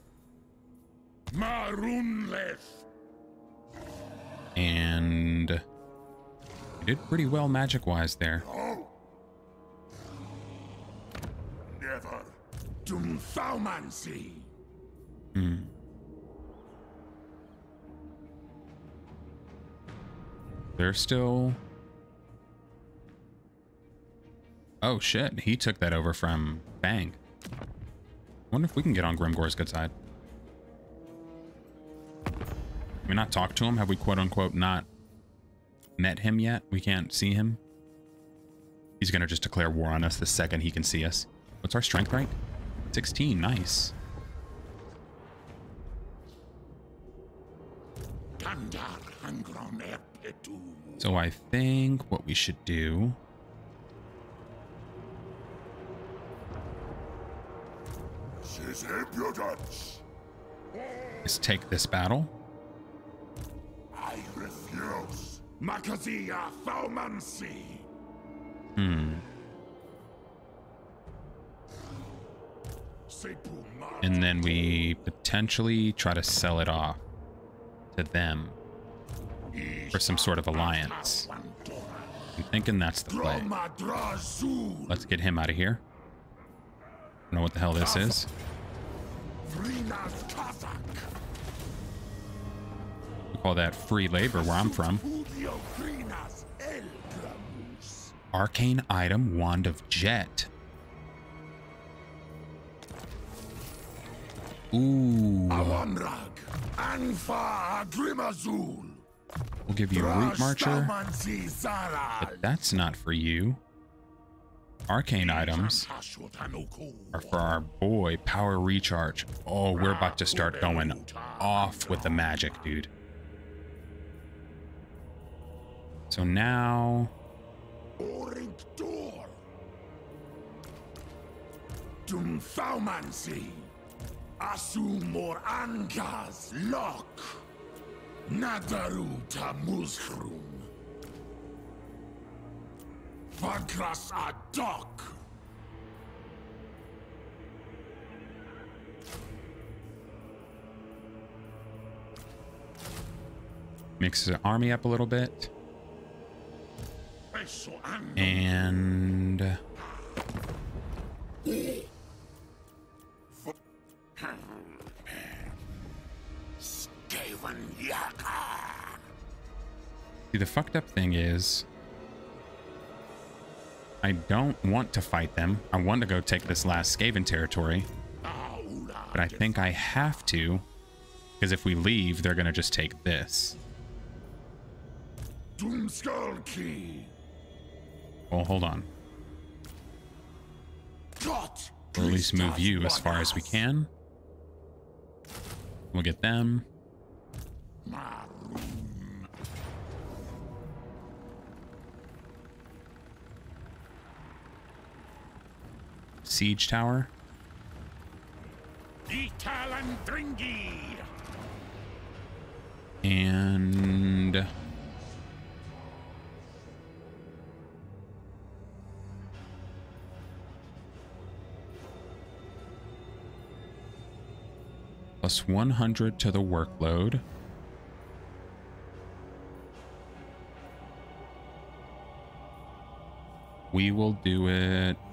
And he did pretty well magic-wise there. Never dum thaumancy. They're still... Oh shit, he took that over from Bang. Wonder if we can get on Grimgor's good side. Have we not talked to him? Have we quote-unquote not met him yet? We can't see him? He's gonna just declare war on us the second he can see us. What's our strength rank? 16, nice. So I think what we should do... is take this battle. I refuse. And then we potentially try to sell it off to them for some sort of alliance. I'm thinking that's the play. Let's get him out of here. I don't know what the hell this is. We call that free labor where I'm from. Arcane item, Wand of Jet. Ooh. We'll give you Root Marcher. But that's not for you. Arcane items are for our boy, Power Recharge. Oh, we're about to start going off with the magic, dude. So now... Mix the army up a little bit. And see, the fucked up thing is I don't want to fight them. I want to go take this last Skaven territory. But I think I have to, because if we leave, they're going to just take this. Well, hold on. We'll at least move you as far as we can. We'll get them. Siege tower. And plus 100 to the workload. We will do it.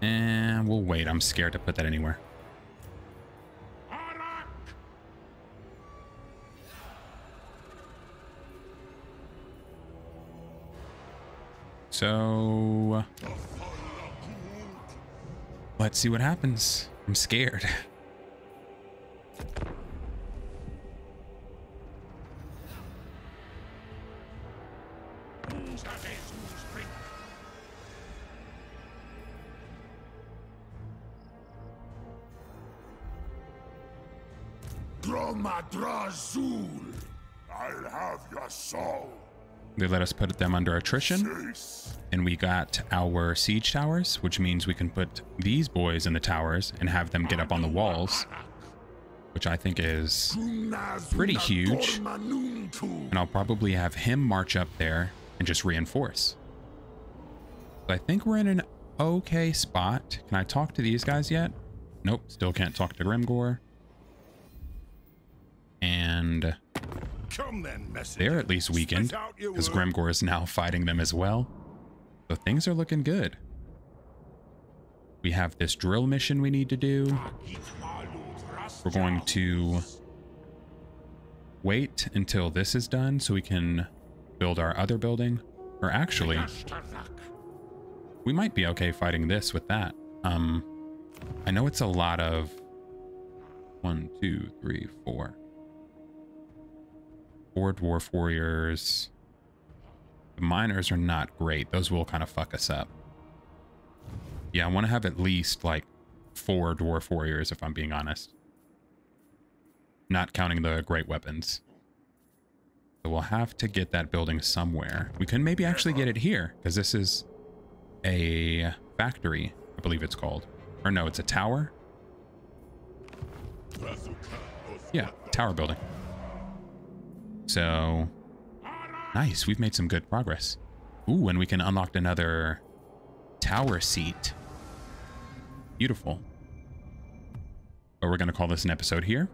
And we'll wait. I'm scared to put that anywhere. So let's see what happens. I'm scared. I'll have your soul. They let us put them under attrition, and we got our siege towers, which means we can put these boys in the towers and have them get up on the walls, which I think is pretty huge. And I'll probably have him march up there and just reinforce. I think we're in an okay spot. Can I talk to these guys yet? Nope, still can't talk to Grimgor. And come then, they're at least weakened because Grimgor is now fighting them as well. So things are looking good. We have this drill mission we need to do. We're going to wait until this is done so we can build our other building. Or actually, we might be okay fighting this with that. I know it's a lot of 1, 2, 3, 4. 4 dwarf warriors. The miners are not great. Those will kind of fuck us up. Yeah, I want to have at least like 4 dwarf warriors if I'm being honest. Not counting the great weapons. So we'll have to get that building somewhere. We can maybe actually get it here because this is a factory, I believe it's called. Or no, it's a tower. Yeah, tower building. So, nice. We've made some good progress. Ooh, and we can unlock another tower seat. Beautiful. But we're going to call this an episode here.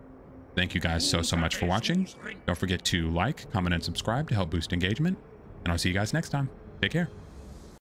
Thank you guys so much for watching. Don't forget to like, comment, and subscribe to help boost engagement. And I'll see you guys next time. Take care.